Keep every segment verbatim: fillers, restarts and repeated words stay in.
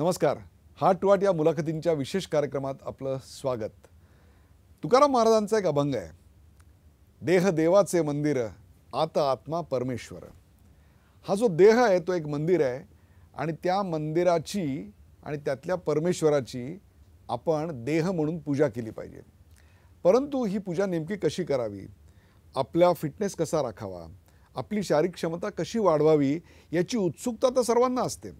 नमस्कार, heart to heart या मुलाखतींच्या विशेष कार्यक्रमात आपलं स्वागत। तुकाराम महाराजांचा एक अभंग आहे, देह देवाचे मंदिर आता आत्मा परमेश्वर। हा जो देह आहे तो एक मंदिर आहे आणि त्या मंदिराची आणि त्यातल्या परमेश्वराची आपण देह म्हणून पूजा केली पाहिजे। परंतु ही पूजा नेमकी कशी करावी, आपला फिटनेस कसा राखावा, आपली शारीरिक क्षमता कशी वाढवावी याची उत्सुकता तर सर्वांना असते,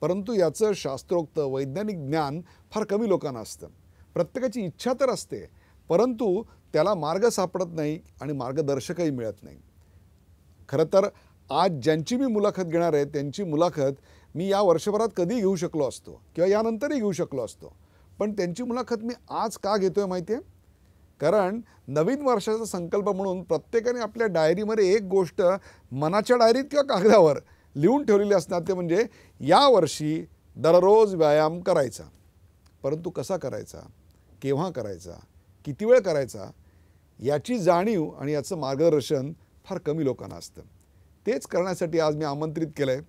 परंतु याचं शास्त्रोक्त वैज्ञानिक ज्ञान फार कमी लोकांना असतं। प्रत्येकाची इच्छा तर असते, परंतु त्याला मार्ग सापडत नाही आणि मार्गदर्शकही मिळत नाही। खरं तर आज ज्यांची मी मुलाखत घेणार आहे त्यांची मुलाखत मी या वर्षभरात कधी घेऊ शकलो असतो किंवा यानंतरही घेऊ शकलो असतो, पण त्यांची मुलाखत मी आज का घेतोय माहिती आहे? कारण नवीन वर्षाचा संकल्प म्हणून प्रत्येकाने आपल्या डायरीमध्ये एक गोष्ट मनाच्या डायरीत किंवा कागदावर लिहून ठेवलेली असणार, ते म्हणजे या वर्षी दररोज व्यायाम करायचा। परंतु कसा करायचा, केव्हा करायचा, किती वेळ करायचा याची जाणीव आणि याचं मार्गदर्शन फार कमी लोकांना असतं। तेच करण्यासाठी आज मी आमंत्रित केलं आहे।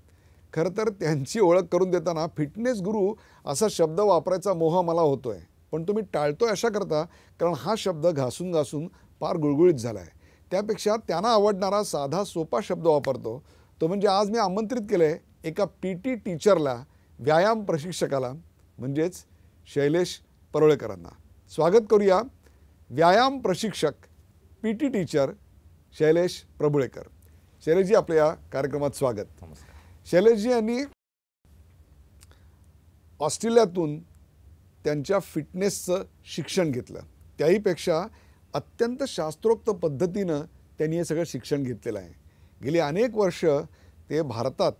खरं तर त्यांची ओळख करून देताना फिटनेस गुरु असा शब्द वापरायचा मोह मला होतो आहे, पण तुम्ही टाळतोय अशा करता, कारण हा शब्द घासून घासून फार गुळगुळीत झाला आहे। त्यापेक्षा त्यांना आवडणारा साधा सोपा शब्द वापरतो, तो म्हणजे आज मी आमंत्रित केलं आहे एका पी टी टीचरला, व्यायाम प्रशिक्षकाला, म्हणजेच शैलेश परुळकरांना। स्वागत करूया व्यायाम प्रशिक्षक P T teacher Shailesh Parulkar. शैलेशजी, आपल्या या कार्यक्रमात स्वागत। नमस्कार। शैलेशजी यांनी ऑस्ट्रेलियातून त्यांच्या फिटनेसचं शिक्षण घेतलं, त्याहीपेक्षा अत्यंत शास्त्रोक्त पद्धतीनं त्यांनी हे सगळं शिक्षण घेतलेलं आहे। गेली अनेक वर्ष ते भारतात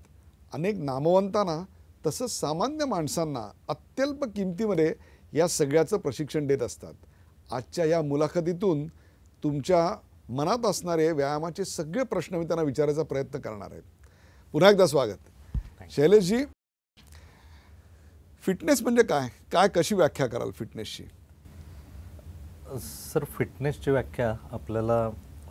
अनेक नामवंतांना तसंच सामान्य माणसांना अत्यल्प किमतीमध्ये या सगळ्याचं प्रशिक्षण देत असतात। आजच्या या मुलाखतीतून तुमच्या मनात असणारे व्यायामाचे सगळे प्रश्न मी त्यांना विचारायचा प्रयत्न करणार आहे। पुन्हा एकदा स्वागत शैलेशजी। फिटनेस म्हणजे काय, काय कशी व्याख्या कराल फिटनेसची? सर, फिटनेसची व्याख्या आपल्याला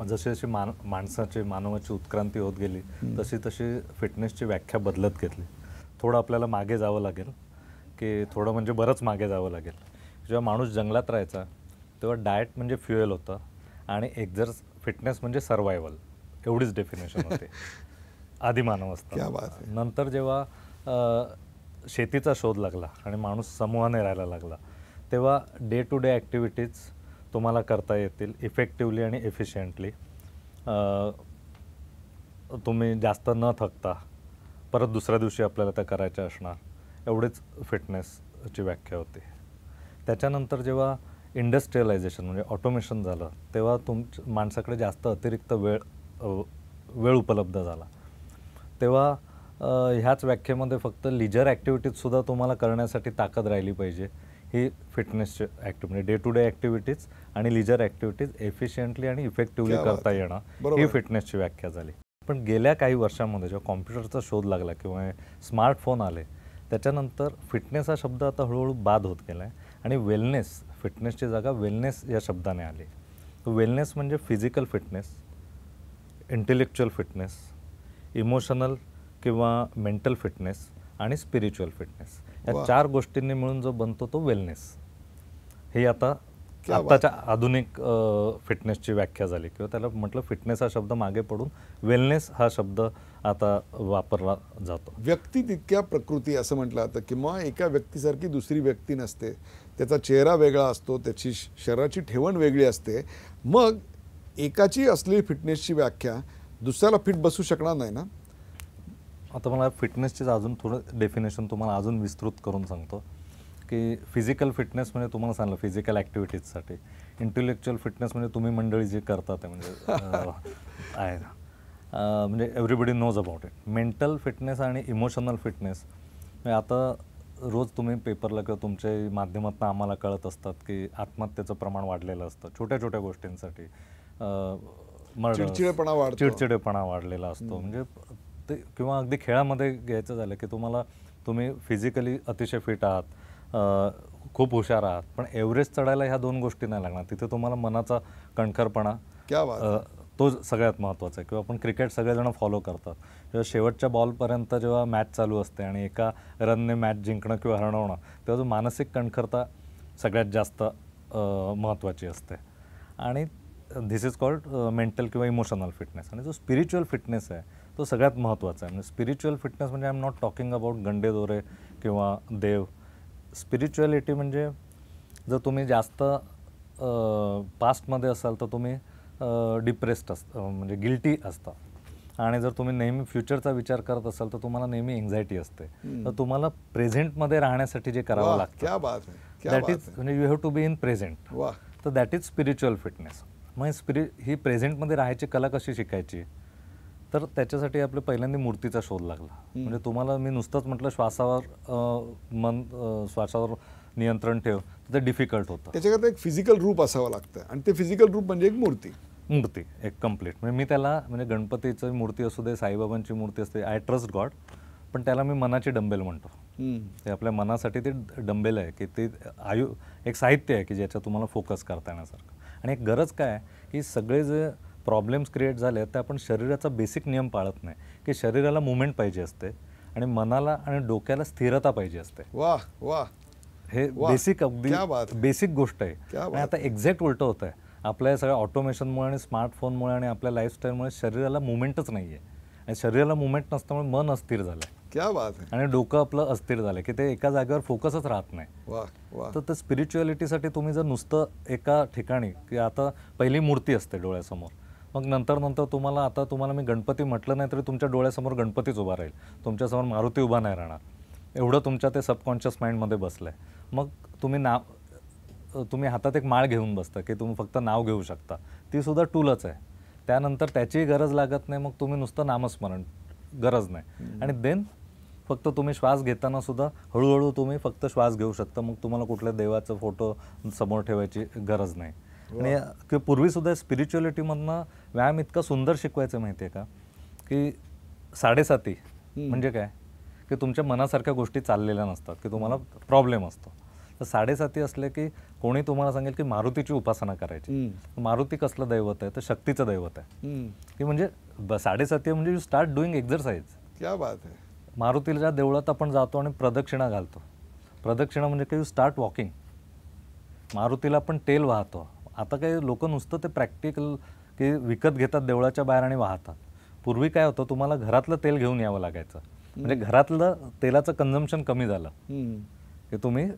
जशी जशी मान माणसाची मानवाची उत्क्रांती होत गेली तशी तशी फिटनेसची व्याख्या बदलत घेतली। थोडं आपल्याला मागे जावं लागेल, की थोडं म्हणजे बरंच मागे जावं लागेल। जेव्हा माणूस जंगलात राहायचा तेव्हा डाएट म्हणजे फ्युएल होतं आणि एक्झर्स फिटनेस म्हणजे सर्वायवल, एवढीच डेफिनेशन होते आधी मानव असताना। नंतर जेव्हा शेतीचा शोध लागला आणि माणूस समूहाने राहायला लागला तेव्हा डे टू डे ॲक्टिव्हिटीज तुम्हाला करता येतील इफेक्टिवली आणि एफिशियंटली, तुम्ही जास्त न थकता, परत दुसऱ्या दिवशी आपल्याला त्या करायच्या असणार, एवढीच फिटनेसची व्याख्या होते। त्याच्यानंतर जेव्हा इंडस्ट्रियलायझेशन म्हणजे ऑटोमेशन झालं तेव्हा तुमच्या माणसाकडे जास्त अतिरिक्त वेळ वेळ उपलब्ध झाला, तेव्हा ह्याच व्याख्येमध्ये फक्त लिजर ॲक्टिव्हिटीजसुद्धा तुम्हाला करण्यासाठी ताकद राहिली पाहिजे, ही फिटनेसची activity. Day to day activities आणि लिजर ॲक्टिव्हिटीज एफिशियंटली आणि इफेक्टिव्हली करता येणं ही फिटनेसची व्याख्या झाली। पण गेल्या काही वर्षांमध्ये जेव्हा कॉम्प्युटरचा शोध लागला किंवा स्मार्टफोन आले त्याच्यानंतर फिटनेस हा शब्द आता हळूहळू बाद होत गेला आहे आणि वेलनेस, फिटनेसची जागा वेलनेस या शब्दाने आली। वेलनेस म्हणजे physical fitness, intellectual fitness, emotional किंवा मेंटल फिटनेस आणि स्पिरिच्युअल फिटनेस, या चार गोष्टींनी मिळून जो बनतो तो वेलनेस, हे आता आताच्या आधुनिक फिटनेसची व्याख्या झाली। किंवा त्याला म्हटलं फिटनेस हा शब्द मागे पडून वेलनेस हा शब्द आता वापरला जातो। व्यक्ती तितक्या प्रकृती असं म्हटलं जातं, किंवा एका व्यक्तीसारखी दुसरी व्यक्ती नसते, त्याचा चेहरा वेगळा असतो, त्याची शरीराची ठेवण वेगळी असते। मग एकाची असलेली फिटनेसची व्याख्या दुसऱ्याला फिट बसू शकणार नाही ना? आता मला फिटनेसचीच अजून थोडं डेफिनेशन तुम्हाला अजून विस्तृत करून सांगतो, की फिजिकल फिटनेस म्हणजे तुम्हाला सांगलं फिजिकल ॲक्टिव्हिटीजसाठी, इंटेलेक्च्युअल फिटनेस म्हणजे तुम्ही मंडळी जे करता ते म्हणजे आहे ना, म्हणजे everybody knows about it. Mental fitness आणि इमोशनल फिटनेस, आता रोज तुम्ही पेपरला किंवा तुमच्या माध्यमातून आम्हाला कळत असतात की आत्महत्येचं प्रमाण वाढलेलं असतं, छोट्या छोट्या गोष्टींसाठी चिडचिडेपणा वाढ चिडचिडेपणा वाढलेला असतो। म्हणजे ते किंवा अगदी खेळामध्ये घ्यायचं झालं की तुम्हाला तुम्ही फिजिकली अतिशय फिट आहात, खूप हुशार आहात, पण एव्हरेज चढायला ह्या दोन गोष्टी नाही लागणार, तिथे तुम्हाला मनाचा कणखरपणा तो सगळ्यात महत्त्वाचा आहे। किंवा आपण क्रिकेट सगळेजण फॉलो करतात, जेव्हा शेवटच्या बॉलपर्यंत जेव्हा मॅच चालू असते आणि एका रनने मॅच जिंकणं किंवा हरवणं, तेव्हा जो मानसिक कणखरता सगळ्यात जास्त महत्त्वाची असते आणि दिस इज कॉल्ड मेंटल किंवा इमोशनल फिटनेस। आणि जो स्पिरिच्युअल फिटनेस आहे तो सगळ्यात महत्त्वाचा आहे। म्हणजे स्पिरिच्युअल फिटनेस म्हणजे I am not talking about गंडे दोरे किंवा देव। स्पिरिच्युअलिटी म्हणजे जर तुम्ही जास्त पास्टमध्ये असाल तर तुम्ही डिप्रेस्ड असता, म्हणजे गिल्टी असता, आणि जर तुम्ही नेहमी फ्युचरचा विचार करत असाल तर तुम्हाला नेहमी एंग्झायटी असते। तर तुम्हाला प्रेझेंटमध्ये राहण्यासाठी जे करावं लागतं, क्या बात है, दॅट इज म्हणजे you have to be in present. तर दॅट इज स्पिरिच्युअल फिटनेस। मग स्पिरि ही प्रेझेंटमध्ये राहायची कला कशी शिकायची, तर त्याच्यासाठी आपल्या पहिल्यांदा मूर्तीचा शोध लागला। म्हणजे तुम्हाला मी नुसतंच म्हटलं श्वासावर मन श्वासावर नियंत्रण ठेव, ते डिफिकल्ट होतं। त्याच्याकरता एक फिजिकल रूप असावं लागतं आणि ते फिजिकल रूप म्हणजे एक मूर्ती मूर्ती एक कंप्लीट, म्हणजे मी त्याला म्हणजे गणपतीची मूर्ती असू दे, साईबाबांची मूर्ती असते, आय ट्रस्ट गॉड, पण त्याला मी मनाची डंबेल म्हणतो। ते आपल्या मनासाठी ते डंबेल आहे की ते आयु एक साहित्य आहे की ज्याच्या तुम्हाला फोकस करता येण्यासारखं। आणि एक गरज काय आहे की सगळे जे प्रॉब्लेम्स क्रिएट झाले ते आपण शरीराचा बेसिक नियम पाळत नाही की शरीराला मुवमेंट पाहिजे असते आणि मनाला आणि डोक्याला स्थिरता पाहिजे असते। वाह वाह, हे बेसिक अगदी बेसिक गोष्ट आहे। आणि आता एक्झॅक्ट उलटं होतं आहे, आपल्या सगळ्या ऑटोमेशनमुळे आणि स्मार्टफोनमुळे आणि आपल्या लाईफस्टाईलमुळे शरीराला मुवमेंटच नाही आहे आणि शरीराला मुवमेंट नसल्यामुळे मन अस्थिर झालं आहे। क्या बात आहे, आणि डोकं आपलं अस्थिर झालं की ते एका जागेवर फोकसच राहत नाही। तर स्पिरिच्युअलिटीसाठी तुम्ही जर नुसतं एका ठिकाणी की आता पहिली मूर्ती असते डोळ्यासमोर, मग नंतर नंतर तुम्हाला आता तुम्हाला मी गणपती म्हटलं नाही तरी तुमच्या डोळ्यासमोर गणपतीच उभा राहील, तुमच्यासमोर मारुती उभा नाही राहणार, एवढं तुमच्या ते सबकॉन्शियस माइंडमध्ये बसलं आहे। मग तुम्ही नाव तुम्ही हातात एक माळ घेऊन बसता की तुम्ही फक्त नाव घेऊ शकता, तीसुद्धा टूलच आहे। त्यानंतर त्याचीही गरज लागत नाही, मग तुम्ही नुसतं नामस्मरण गरज नाही। आणि देन फक्त तुम्ही श्वास घेताना सुद्धा हळूहळू तुम्ही फक्त श्वास घेऊ शकता, मग तुम्हाला कुठल्या देवाचा फोटो समोर ठेवायची गरज नाही। आणि किंवा पूर्वीसुद्धा स्पिरिच्युअलिटीमधनं व्यायाम इतका सुंदर शिकवायचं माहिती आहे का की साडेसाती म्हणजे काय की तुमच्या मनासारख्या गोष्टी चाललेल्या नसतात की तुम्हाला प्रॉब्लेम असतो। तर साडेसाती असले की कोणी तुम्हाला सांगेल की मारुतीची उपासना करायची, मारुती कसलं दैवत आहे तर शक्तीचं दैवत आहे की म्हणजे साडेसाती म्हणजे यू स्टार्ट डुईंग एक्झरसाइज। क्या बात आहे, मारुतीच्या देवळात आपण जातो आणि प्रदक्षिणा घालतो, प्रदक्षिणा म्हणजे की यू स्टार्ट वॉकिंग, मारुतीला आपण तेल वाहतो। आता काही लोक नुसतं ते प्रॅक्टिकल की विकत घेतात देवळाच्या बाहेर आणि वाहतात। पूर्वी काय होतं तुम्हाला घरातलं तेल घेऊन यावं लागायचं, म्हणजे घरातलं तेलाचं कन्झम्पशन कमी झालं की तुम्ही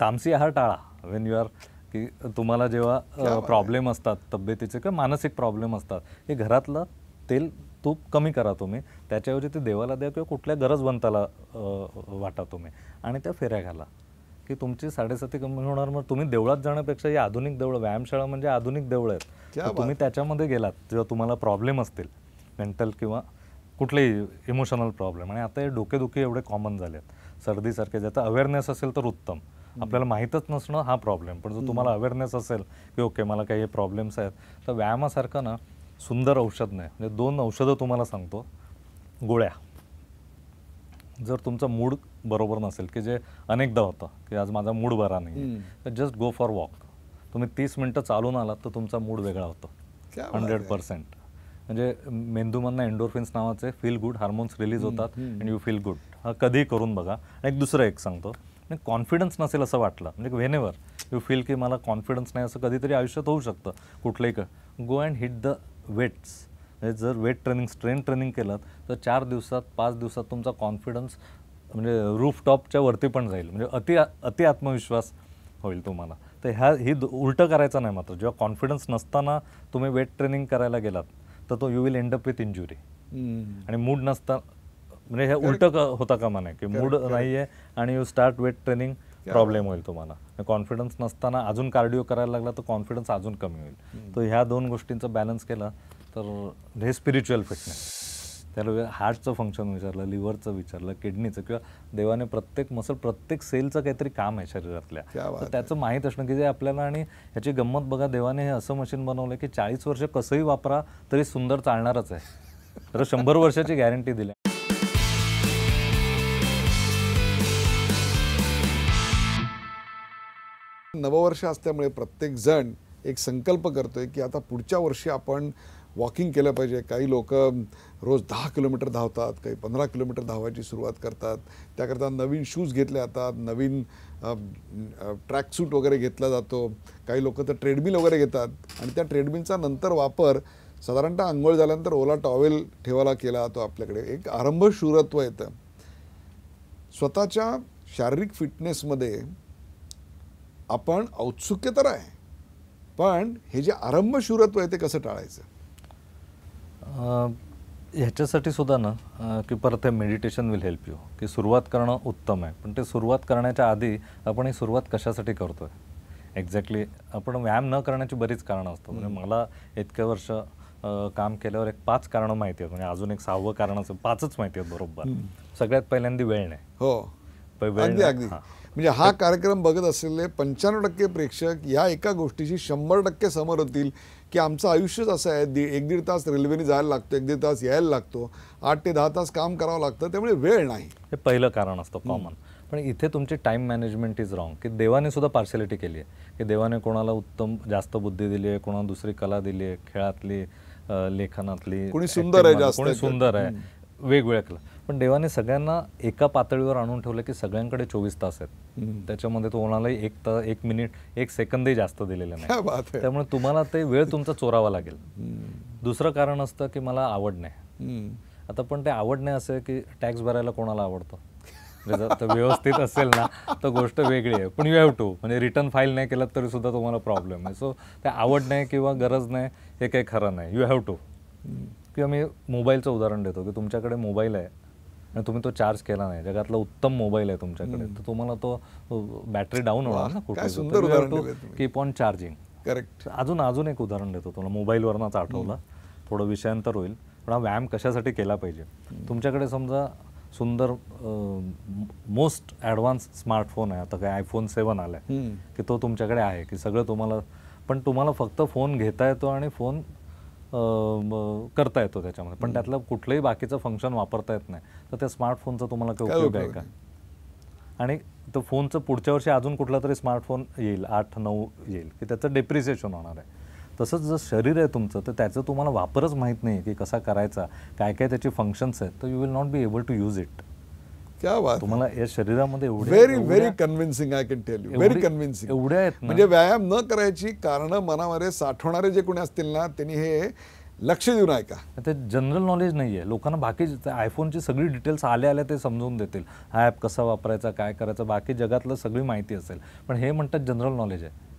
तामसी आहार टाळा वेन यू आर की तुम्हाला जेव्हा प्रॉब्लेम असतात तब्येतीचे किंवा मानसिक प्रॉब्लेम असतात की घरातलं तेल तूप कमी करा तुम्ही, त्याच्याऐवजी ते देवाला द्या किंवा कुठल्या गरजवंताला वाटा तुम्ही आणि त्या फेऱ्या घाला की तुमची साडेसाती कमी होणार। मग तुम्ही देवळात जाण्यापेक्षा ही आधुनिक देवळं व्यायामशाळा म्हणजे आधुनिक देवळं आहेत, तुम्ही त्याच्यामध्ये गेलात जेव्हा तुम्हाला प्रॉब्लेम असतील मेंटल किंवा कुठलेही इमोशनल प्रॉब्लेम। आणि आता हे डोकेदुखी एवढे कॉमन झाले आहेत सर्दीसारखे, ज्याचा अवेअरनेस असेल तर उत्तम, आपल्याला माहीतच नसणं हा प्रॉब्लेम, पण जर तुम्हाला अवेअरनेस असेल की ओके मला काही हे प्रॉब्लेम्स आहेत तर व्यायामासारखं ना सुंदर औषध नाही। म्हणजे दोन औषधं तुम्हाला सांगतो, गोळ्या जर तुमचा मूड बरोबर नसेल की जे अनेकदा होतं की आज माझा मूड बरा नाही तर जस्ट गो फॉर वॉक, तुम्ही तीस मिनटं चालून आलात तर तुमचा मूड वेगळा होतो हंड्रेड पर्सेंट। म्हणजे मेंदूमधनं एंडोर्फिन्स नावाचे फील गुड हार्मोन्स रिलीज होतात अँड यू फील गुड। हा कधीही करून बघा। एक दुसरं एक सांगतो, कॉन्फिडन्स नसेल असं वाटलं म्हणजे व्हेनेवर यू फील की मला कॉन्फिडन्स नाही असं कधीतरी आयुष्यात होऊ शकतं कुठलंही क go and hit the weights. म्हणजे जर वेट ट्रेनिंग स्ट्रेंथ ट्रेनिंग केलं तर चार दिवसात पाच दिवसात तुमचा कॉन्फिडन्स म्हणजे रूफटॉपच्या वरती पण जाईल, म्हणजे अति अति आत्मविश्वास होईल तुम्हाला। तर ह्या ही उलटं करायचं नाही, मात्र जेव्हा कॉन्फिडन्स नसताना तुम्ही वेट ट्रेनिंग करायला गेलात तर तो you will end up with injury. आणि मूड नसता म्हणजे हे उलटं होता कामा नाही की मूड नाही आहे आणि you start weight training problem होईल तुम्हाला। कॉन्फिडन्स नसताना अजून कार्डिओ करायला लागला तर कॉन्फिडन्स अजून कमी होईल। तर ह्या दोन गोष्टींचा बॅलन्स केला तर हे स्पिरिच्युअल फिटनेस। त्याला हार्टचं फंक्शन विचारलं, लिव्हरचं विचारलं, किडनीचं किंवा देवाने प्रत्येक मसल प्रत्येक सेलचं काहीतरी काम आहे शरीरातल्या, तर त्याचं माहीत असणं की जे आपल्याला। आणि ह्याची गंमत बघा, देवाने हे असं मशीन बनवलं की चाळीस वर्ष कसंही वापरा तरी सुंदर चालणारच आहे, तर शंभर वर्षाची गॅरंटी दिली। नववर्ष असल्यामुळे प्रत्येक जण एक संकल्प करतोय की आता पुढच्या वर्षी आपण वॉकिंग केलं पाहिजे. काही लोक रोज दहा किलोमीटर धावतात, काही पंधरा किलोमीटर धावायची सुरुवात करतात. त्याकरता नवीन शूज घेतले जातात, नवीन ट्रॅक सूट वगैरे घेतला जातो. काही लोक तर ट्रेडमिल वगैरे घेतात आणि त्या ट्रेडमिलचा नंतर वापर साधारणतः अंघोळ झाल्यानंतर ओला टॉवेल ठेवायला केला जातो. आपल्याकडे एक आरंभ शूरत्व येतं. स्वतःच्या शारीरिक फिटनेसमध्ये आपण औत्सुक्य तर आहे, पण हे जे आरंभ शूरत्व आहे ते कसं टाळायचं ह्याच्यासाठी सुद्धा ना की परत मेडिटेशन विल हेल्प यू की सुरुवात करणं उत्तम आहे. पण ते सुरुवात करण्याच्या आधी आपण ही सुरुवात कशासाठी करतोय एक्झॅक्टली आपण व्यायाम न करण्याची बरीच कारणं असतात. म्हणजे मला इतके वर्ष काम केल्यावर एक पाच कारणं माहिती आहेत, म्हणजे अजून एक सहावं कारण असं पाचच माहिती आहेत. बरोबर, सगळ्यात पहिल्यांदा वेळ नाही. हो, अगदी अगदी. म्हणजे हा कार्यक्रम बघत असलेले पंच्याण्णव टक्के प्रेक्षक या एका गोष्टीशी शंभर टक्के समोर होतील की आमचं आयुष्यच असं आहे. दी एक दीड तास रेल्वेने जायला लागतो, एक दीड तास यायला लागतो, आठ ते दहा तास काम करावं लागतं, त्यामुळे वेळ नाही. हे पहिलं कारण असतं कॉमन. पण इथे तुमची टाईम मॅनेजमेंट इज रॉंग की देवाने सुद्धा पार्शॅलिटी केली आहे की देवाने कोणाला उत्तम जास्त बुद्धी दिली आहे, कोणाला दुसरी कला दिली आहे, खेळातली, लेखनातली, कोणी सुंदर आहे जास्त, कोणी सुंदर आहे, वेगवेगळ्या कला. पण देवाने सगळ्यांना एका पातळीवर आणून ठेवलं की सगळ्यांकडे चोवीस तास आहेत. त्याच्यामध्ये तो कोणालाही एक तास एक मिनिट एक सेकंदही जास्त दिलेलं नाही, त्यामुळे तुम्हाला ते वेळ तुमचा चोरावा लागेल. दुसरं कारण असतं की मला आवड नाही. आता पण ते आवड नाही असं की टॅक्स भरायला कोणाला आवडतं? जर व्यवस्थित असेल ना तर गोष्ट वेगळी आहे, पण यू हॅव टू म्हणजे रिटर्न फाईल नाही केलं तरी सुद्धा तुम्हाला प्रॉब्लेम आहे. सो ते आवड नाही किंवा गरज नाही हे काही खरं नाही, यू हॅव टू. किंवा मी मोबाईलचं उदाहरण देतो की तुमच्याकडे मोबाईल आहे आणि तुम्ही तो चार्ज केला नाही, जगातला उत्तम मोबाईल आहे तुमच्याकडे, तर तुम्हाला तो बॅटरी डाऊन होणार ना कुठे, कीप ऑन चार्जिंग. करेक्ट. अजून अजून एक उदाहरण देतो तुम्हाला, मोबाईलवरनंच आठवलं, थोडं विषयांतर होईल. पण हा व्यायाम कशासाठी केला पाहिजे? तुमच्याकडे समजा सुंदर मोस्ट ॲडव्हान्स स्मार्टफोन आहे, आता काय आयफोन सेवन आला आहे की तो तुमच्याकडे आहे की सगळं तुम्हाला, पण तुम्हाला फक्त फोन घेता येतो आणि फोन करता येतो त्याच्यामध्ये, पण त्यातलं कुठलंही बाकीचं फंक्शन वापरता येत नाही, तर त्या स्मार्टफोनचा तुम्हाला काही उपयोग आहे का? आणि तो फोनचं पुढच्या वर्षी अजून कुठला तरी स्मार्टफोन येईल, आठ नऊ येईल की त्याचं डेप्रिसिएशन होणार आहे. तसंच जर शरीर आहे तुमचं तर त्याचं तुम्हाला वापरच माहीत नाही की कसा करायचा, काय काय त्याची फंक्शन्स आहेत, तर you will not be able to use it. तुम्हाला या शरीरामध्ये very very convincing, I can tell you, very convincing. एवढे आहेत म्हणजे व्यायाम न करायची कारणं मनामध्ये साठवणारे जे कोणी असतील ना त्यांनी हे लक्ष देऊन ऐका. ते जनरल नॉलेज नाही आहे लोकांना. बाकी आयफोनची सगळी डिटेल्स आल्या आल्या ते समजून देतील, हा ॲप कसा वापरायचा, काय करायचं, बाकी जगातलं सगळी माहिती असेल, पण हे म्हणतात जनरल नॉलेज आहे.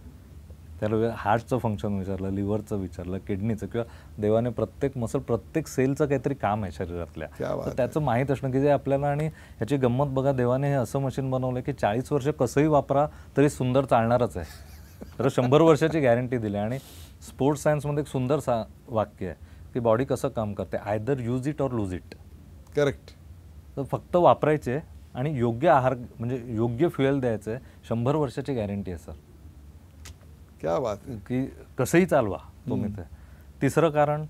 त्याला हार्टचं फंक्शन विचारलं, लिव्हरचं विचारलं, किडनीचं, किंवा देवाने प्रत्येक मसल प्रत्येक सेलचं काहीतरी काम आहे शरीरातल्या, तर त्याचं माहीत असणं की जे आपल्याला. आणि ह्याची गंमत बघा, देवाने हे असं मशीन बनवलं की चाळीस वर्ष कसंही वापरा तरी सुंदर चालणारच आहे, तर शंभर वर्षाची गॅरंटी दिली. आणि स्पोर्ट्स सायन्समध्ये एक सुंदर सा वाक्य आहे की बॉडी कसं काम करते, either use it or lose it. Correct. तर फक्त वापरायचे आणि योग्य आहार म्हणजे योग्य फ्युएल द्यायचं आहे, शंभर वर्षाची गॅरंटी आहे सर. क्या बात है. की कसंही चालवा तुम्ही ते. तिसरं कारण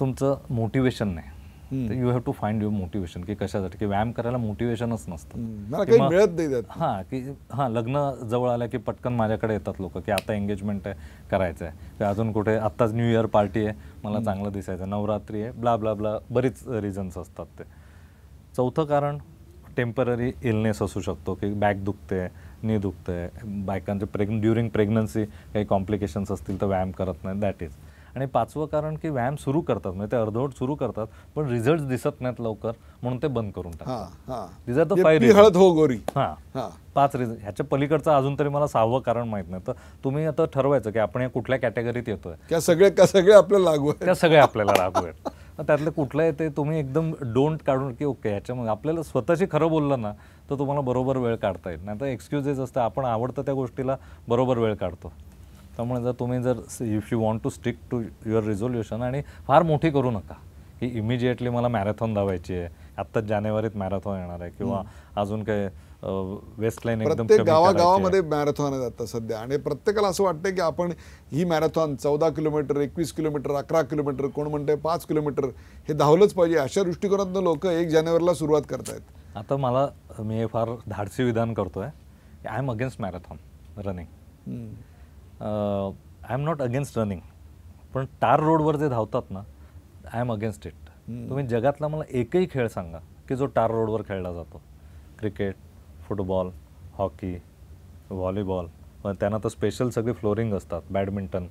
तुमचं मोटिवेशन नाही, you have to find your motivation की कशासाठी, की व्यायाम करायला मोटिवेशनच नसतं. हां की हां लग्न जवळ आलं की पटकन माझ्याकडे येतात लोक की आता एंगेजमेंट आहे, करायचं आहे, की अजून कुठे आत्ताच न्यू इयर पार्टी आहे, मला चांगलं दिसायचं, नवरात्री आहे, ब्ला ब्ला ब्ला, बरीच रिझन्स असतात ते. चौथं कारण टेम्पररी इलनेस असू शकतो की बॅक दुखते, नी दुखते, बायकांचे प्रेग्न ड्युरिंग प्रेग्नन्सी काही कॉम्प्लिकेशन्स असतील तर व्यायाम करत नाही, दॅट इज. आणि पाचवं कारण की व्यायाम सुरू करतात म्हणजे ते अर्धवट सुरू करतात पण रिझल्ट दिसत नाहीत लवकर म्हणून ते बंद करून टाकतात. रिझल्ट तर फाय रिझल्ट हो गोरी. हां, पाच रिझल्ट. ह्याच्या पलीकडचं अजून तरी मला सहावं कारण माहीत नाही. तर तुम्ही आता ठरवायचं की आपण कुठल्या कॅटेगरीत येतोय, त्या सगळ्या का सगळे आपल्याला लागू आहेत, त्या सगळ्या आपल्याला लागू आहेत, त्यातलं कुठलं आहे ते तुम्ही एकदम डोंट काढून की ओके ह्याच्यामुळे आपल्याला स्वतःशी खरं बोललं ना तर तुम्हाला बरोबर वेळ काढता येईल. नाही तर एक्सक्युजेस असतं, आपण आवडतं त्या गोष्टीला बरोबर वेळ काढतो. त्यामुळे जर तुम्ही जर if you want to stick to your resolution, आणि फार मोठी करू नका की इमिजिएटली मला मॅरेथॉन धावायची आहे, आत्ताच जानेवारीत मॅरेथॉन येणार आहे, किंवा अजून काय वेस्टलाईन एकदम गावागावामध्ये मॅरेथॉन आहेत आता सध्या, आणि प्रत्येकाला असं वाटतं की आपण ही मॅरेथॉन चौदा किलोमीटर, एकवीस किलोमीटर, अकरा किलोमीटर, कोण म्हणतंय पाच किलोमीटर हे धावलंच पाहिजे, अशा दृष्टिकोनातनं लोक एक जानेवारीला सुरुवात करतायत. आता मला मी फार धाडसी विधान करतोय, I am against marathon running, I am not against running पण तार रोडवर जे धावतात ना, आय एम अगेन्स्ट इट. तुम्ही जगातला मला एकही खेळ सांगा की जो तार रोडवर खेळला जातो. क्रिकेट, फुटबॉल, हॉकी, व्हॉलीबॉल, पण त्यांना तर स्पेशल सगळी फ्लोरिंग असतात. बॅडमिंटन,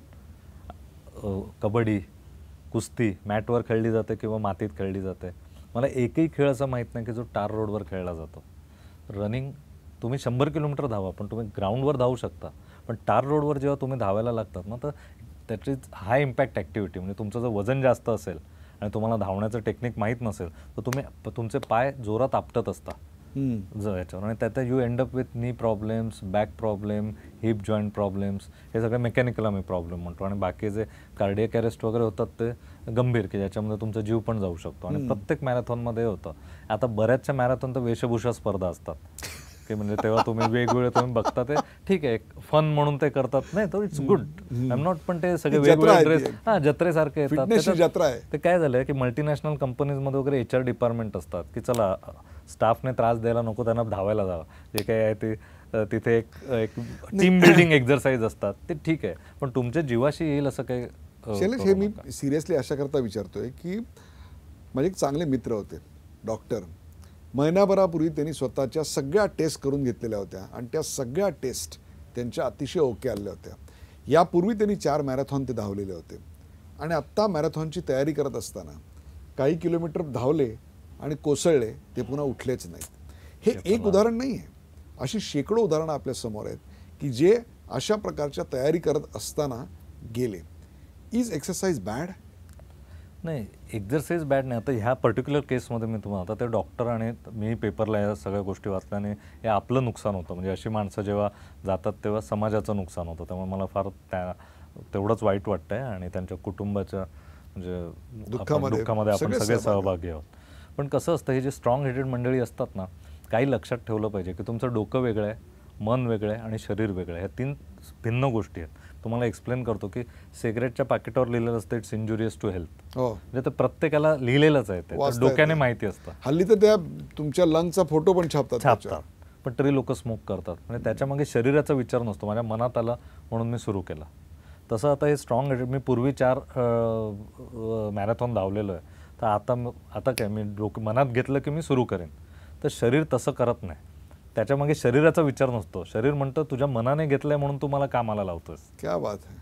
कबड्डी, कुस्ती मॅटवर खेळली जाते किंवा मातीत खेळली जाते. मला एकही खेळ असं माहीत नाही की जो तार रोडवर खेळला जातो. रनिंग तुम्ही शंभर किलोमीटर धावा, पण तुम्ही ग्राउंडवर धावू शकता. पण तार रोडवर जेव्हा तुम्ही धावायला लागतात ना, तर that is high impact activity. म्हणजे तुमचं जर वजन जास्त असेल आणि तुम्हाला धावण्याचं टेक्निक माहीत नसेल तर तुम्ही तुमचे पाय जोरात आपटत असता जर याच्यावर, आणि त्यात you end up with knee problems, back problem, hip joint problems. हे सगळे मेकॅनिकल आम्ही प्रॉब्लेम म्हणतो. आणि बाकी जे कार्डियक अरेस्ट वगैरे होतात ते गंभीर, की ज्याच्यामध्ये तुमचा जीव पण जाऊ शकतो. आणि प्रत्येक मॅरेथॉनमध्ये होतं. आता बऱ्याचशा मॅरेथॉन तर वेशभूषा स्पर्धा असतात की म्हणजे तेव्हा तुम्ही वेगवेगळे तुम्ही बघता ते ठीक आहे, एक फन म्हणून ते करतात नाही तर it's good, I am not. पण ते सगळे वेगवेगळे ड्रेस हां जत्रेसारखे येतात. ते काय झालं की मल्टीनॅशनल कंपनीजमध्ये वगैरे एच आर डिपार्टमेंट असतात की चला स्टाफने त्रास द्यायला नको, त्यांना धावायला जावं. जे काही आहे ते तिथे एक एक टीम बिल्डिंग एक्झरसाईज असतात ते ठीक आहे, पण तुमच्या जीवाशी येईल असं काही. शैलेश, हे मी सिरियसली अशाकरता विचारतोय की माझे एक चांगले मित्र होते डॉक्टर. महिनाभरापूर्वी त्यांनी स्वतःच्या सगळ्या टेस्ट करून घेतलेल्या होत्या आणि त्या सगळ्या टेस्ट त्यांच्या अतिशय ओके आलेल्या होत्या. यापूर्वी त्यांनी चार मॅरेथॉन ते धावलेले होते आणि आत्ता मॅरेथॉनची तयारी करत असताना काही किलोमीटर धावले आणि कोसळले, ते पुन्हा उठलेच नाहीत. हे एक उदाहरण नाही आहे, अशी शेकडो उदाहरणं आपल्यासमोर आहेत की जे अशा प्रकारच्या तयारी करत असताना गेले. Is exercise bad? नाही, एक्झरसाईज बॅड नाही. आता ह्या पर्टिक्युलर केसमध्ये मी तुम्हाला, आता ते डॉक्टर आणि मी पेपरला या सगळ्या गोष्टी वाचल्याने हे आपलं नुकसान होतं. म्हणजे अशी माणसं जेव्हा जातात तेव्हा समाजाचं नुकसान होतं. त्यामुळे मला फार त्या तेवढंच वाईट वाटतं आहे आणि त्यांच्या कुटुंबाच्या म्हणजे दुःखामध्ये आपण सगळे सहभागी आहोत. पण कसं असतं, हे जे स्ट्रॉंग हेडेड मंडळी असतात ना, काही लक्षात ठेवलं पाहिजे की तुमचं डोकं वेगळं आहे, मन वेगळं आहे आणि शरीर वेगळं आहे. ह्या तीन भिन्न गोष्टी आहेत. तुम्हाला एक्सप्लेन करतो की सिगरेटच्या पाकिटावर लिहिलेलं असतं इट्स इंजुरियस टू हेल्थ. म्हणजे ते प्रत्येकाला लिहिलेलंच आहे, ते डोक्याने माहिती असतं. हल्ली तर त्या तुमच्या लंगचा फोटो पण छापतात छापतात पण तरी लोक स्मोक करतात. म्हणजे त्याच्यामागे शरीराचा विचार नसतो. माझ्या मनात आला म्हणून मी सुरू केला. तसं आता हे स्ट्रॉंग हेडेड, मी पूर्वी चार मॅरेथॉन धावलेलो आहे, तर आता आता काय मी डोकं मनात घेतलं की मी सुरू करेन, तर शरीर तसं करत नाही. त्याच्यामागे शरीराचा विचार नसतो. शरीर म्हणतं तुझ्या मनाने घेतलं आहे म्हणून तुम्हाला कामाला लावतोस. क्या बात आहे.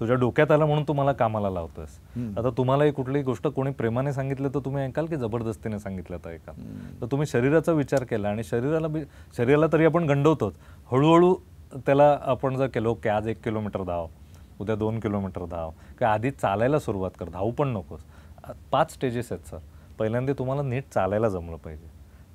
तुझ्या डोक्यात आलं म्हणून तुम्हाला कामाला लावतोस. आता तुम्हालाही कुठलीही गोष्ट कोणी प्रेमाने सांगितलं तर तुम्ही ऐकाल की जबरदस्तीने सांगितलं तर ऐकाल. तर तुम्ही शरीराचा विचार केला आणि शरीराला बी शरीराला तरी आपण गंडवतोच. हळूहळू त्याला आपण जर केलं की आज एक किलोमीटर धाव, उद्या दोन किलोमीटर धाव, किंवा आधी चालायला सुरुवात कर, धावू पण नकोस. पाच स्टेजेस आहेत सर. पहिल्यांदा तुम्हाला नीट चालायला जमलं पाहिजे,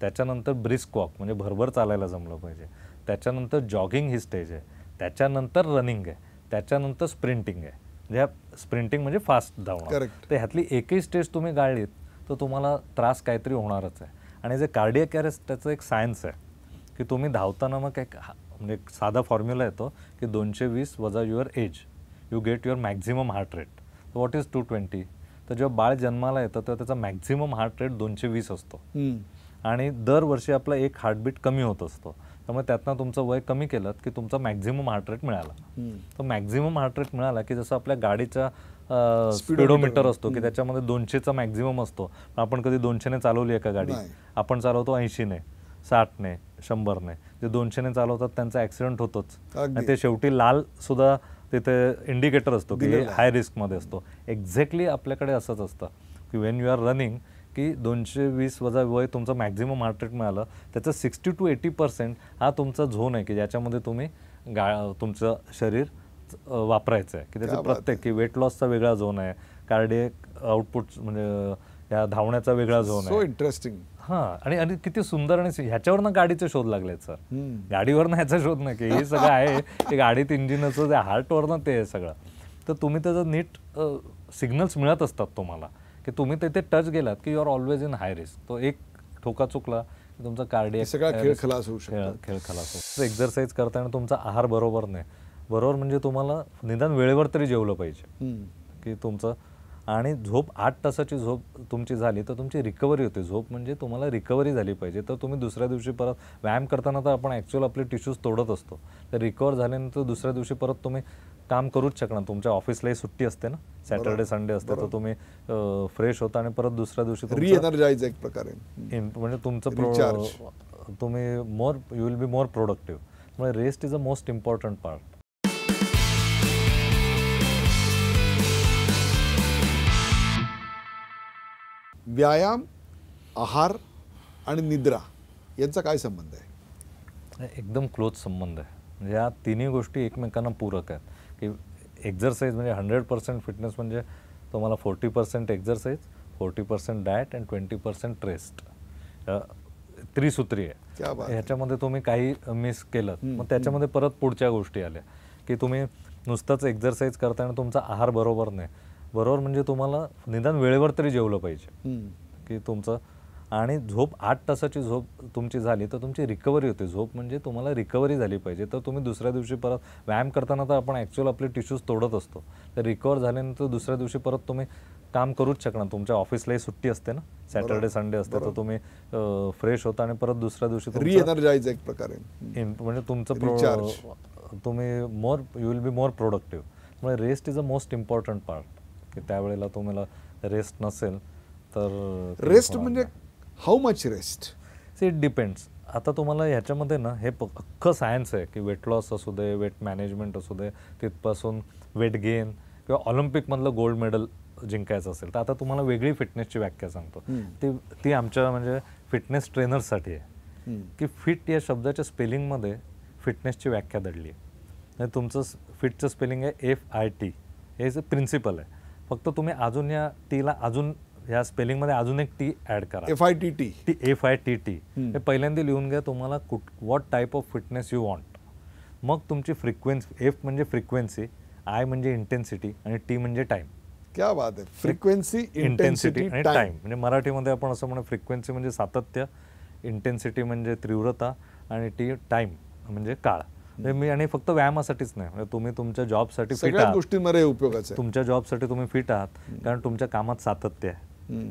त्याच्यानंतर ब्रिस्क वॉक म्हणजे भरभर चालायला जमलं पाहिजे, त्याच्यानंतर जॉगिंग ही स्टेज आहे, त्याच्यानंतर रनिंग आहे, त्याच्यानंतर स्प्रिंटिंग आहे. ज्या स्प्रिंटिंग म्हणजे फास्ट धावणं. तर ह्यातली एकही स्टेज तुम्ही गाळलीत तर तुम्हाला त्रास काहीतरी होणारच आहे. आणि जे कार्डियक अरेस्ट त्याचं एक सायन्स आहे की तुम्ही धावताना मग एक म्हणजे साधा फॉर्म्युला येतो की दोनशे वीस वजा your age you get your maximum heart rate. What is two twenty? तर जेव्हा बाळ जन्माला येतं तेव्हा त्याचा मॅक्झिमम हार्ट रेट दोनशे वीस असतो आणि दरवर्षी आपला एक हार्टबीट कमी होत असतो. त्यामुळे त्यातनं तुमचं वय कमी केलं की तुमचा मॅक्झिमम हार्ट रेट मिळाला. तर मॅक्झिमम हार्ट रेट मिळाला की जसं आपल्या गाडीचा स्पीडोमीटर असतो की त्याच्यामध्ये दोनशेचा मॅक्झिमम असतो. आपण कधी दोनशेने चालवली आहे का गाडी? आपण चालवतो ऐंशीने, साठने, शंभरने. जे दोनशेने चालवतात त्यांचा ॲक्सिडेंट होतोच. आणि ते शेवटी लाल सुद्धा तिथे इंडिकेटर असतो की हाय रिस्कमध्ये असतो. एक्झॅक्टली आपल्याकडे असंच असतं की वेन यू आर रनिंग की दोनशे वीस वजा वय तुमचं मॅक्झिमम हार्ट रेट मिळालं, त्याचं सिक्स्टी टू एटी पर्सेंट हा तुमचा झोन आहे की ज्याच्यामध्ये तुम्ही गा तुमचं शरीर वापरायचं आहे. की त्याचं प्रत्येक की वेट लॉसचा वेगळा झोन आहे, कार्डियक आउटपुट म्हणजे ह्या धावण्याचा वेगळा झोन आहे. इंटरेस्टिंग. हां, आणि आणि किती सुंदर. आणि ह्याच्यावरनं गाडीचे शोध लागले सर. गाडीवरनं ह्याचा शोध नाही की हे सगळं आहे की गाडीत इंजिनचं जे हार्टवरनं ते आहे सगळं. तर तुम्ही त्याचं नीट सिग्नल्स मिळत असतात तुम्हाला की तुम्ही तिथे टच गेलात की you are always in high risk. तो एक ठोका चुकला की तुमचा कार्डियक सगळा खेळ खलास होऊ शकतो. खेळ खलास होतो. एक्झरसाईज करताना तुमचा आहार बरोबर नाही. बरोबर म्हणजे तुम्हाला निदान वेळेवर तरी जेवलं पाहिजे की तुमचं. आणि झोप, आठ तासाची झोप तुमची झाली तर तुमची रिकव्हरी होते. झोप म्हणजे तुम्हाला रिकव्हरी झाली पाहिजे. तर तुम्ही दुसऱ्या दिवशी परत व्यायाम करताना तर आपण ॲक्च्युअल आपले टिश्यूज तोडत असतो. तर रिकवर झाल्यानंतर दुसऱ्या दिवशी परत तुम्ही काम करूच शकना। तुमच्या ऑफिसलाही सुट्टी असते ना, सॅटरडे संडे असते, तर तुम्ही फ्रेश होता आणि परत दुसऱ्या दिवशी री एनर्जाइज एक प्रकारे म्हणजे तुमचं तुम्ही more you will be more productive. म्हणजे rest is a most important part. व्यायाम, आहार आणि निद्रा यांचा काय संबंध आहे? एकदम क्लोज संबंध आहे। या तिन्ही गोष्टी एकमेकांना पूरक आहेत। की एक्सरसाइज म्हणजे हंड्रेड पर्सेंट फिटनेस म्हणजे तुम्हाला forty percent exercise, forty percent diet and twenty percent rest, त्रिसूत्री आहे। ह्याच्यामध्ये तुम्ही काही मिस केलं मग त्याच्यामध्ये परत पुढच्या गोष्टी आल्या की तुम्ही नुसतंच एक्सरसाइज करताना तुमचा आहार बरोबर नाही। बरोबर म्हणजे तुम्हाला निदान वेळेवर तरी जेवलं पाहिजे की तुमचं, आणि झोप आठ तासाची झोप तुमची झाली तर तुमची रिकव्हरी होते। झोप म्हणजे तुम्हाला रिकव्हरी झाली पाहिजे, तर तुम्ही दुसऱ्या दिवशी परत व्यायाम करताना तर आपण ॲक्च्युअल आपले टिश्यूज तोडत असतो, तर रिकवर झाल्यानंतर दुसऱ्या दिवशी परत तुम्ही काम करूच शकणार। तुमच्या ऑफिसलाही सुट्टी असते ना, सॅटरडे संडे असते, तर तुम्ही फ्रेश होता आणि परत दुसऱ्या दिवशी री एनर्जाइज एक प्रकारे म्हणजे तुमचं तुम्ही more you will be more productive. म्हणजे rest is a most important part की त्यावेळेला तुम्हाला रेस्ट नसेल तर रेस्ट म्हणजे how much rest see it depends. आता तुम्हाला ह्याच्यामध्ये ना हे अख्खं सायन्स आहे की वेट लॉस असू दे, वेट मॅनेजमेंट असू दे, तिथपासून वेट गेन किंवा ऑलिम्पिकमधलं गोल्ड मेडल जिंकायचं असेल तर आता तुम्हाला वेगळी फिटनेसची व्याख्या सांगतो ती ती आमच्या म्हणजे फिटनेस ट्रेनर्ससाठी आहे की फिट या शब्दाच्या स्पेलिंगमध्ये फिटनेसची व्याख्या दडली आहे। तुमचं फिटचं स्पेलिंग आहे एफ आय टी, हे जे प्रिन्सिपल आहे फक्त तुम्ही अजून या टीला अजून या स्पेलिंग मध्ये अजून एक टी ऍड करा, F I T T T F I T T. हे पहिल्यांदा लिहून घ्या तुम्हाला कुठ what type of fitness you want. मग तुमची फ्रिक्वेन्सी, एफ म्हणजे फ्रिक्वेन्सी, आय म्हणजे इंटेन्सिटी आणि टी म्हणजे टाइम। क्या बात आहे, फ्रिक्वेन्सी इंटेन्सिटी आणि टाइम। म्हणजे मराठीमध्ये आपण असं म्हणू फ्रिक्वेन्सी म्हणजे सातत्य, इंटेन्सिटी म्हणजे तीव्रता आणि टी टाइम म्हणजे काळ। मी आणि फक्त व्यायामासाठीच नाही, तुम्ही तुमच्या जॉबसाठी फिट आहात, गोष्टींमध्ये उपयोगाचं तुमच्या जॉबसाठी तुम्ही फिट आहात कारण तुमच्या कामात सातत्य आहे,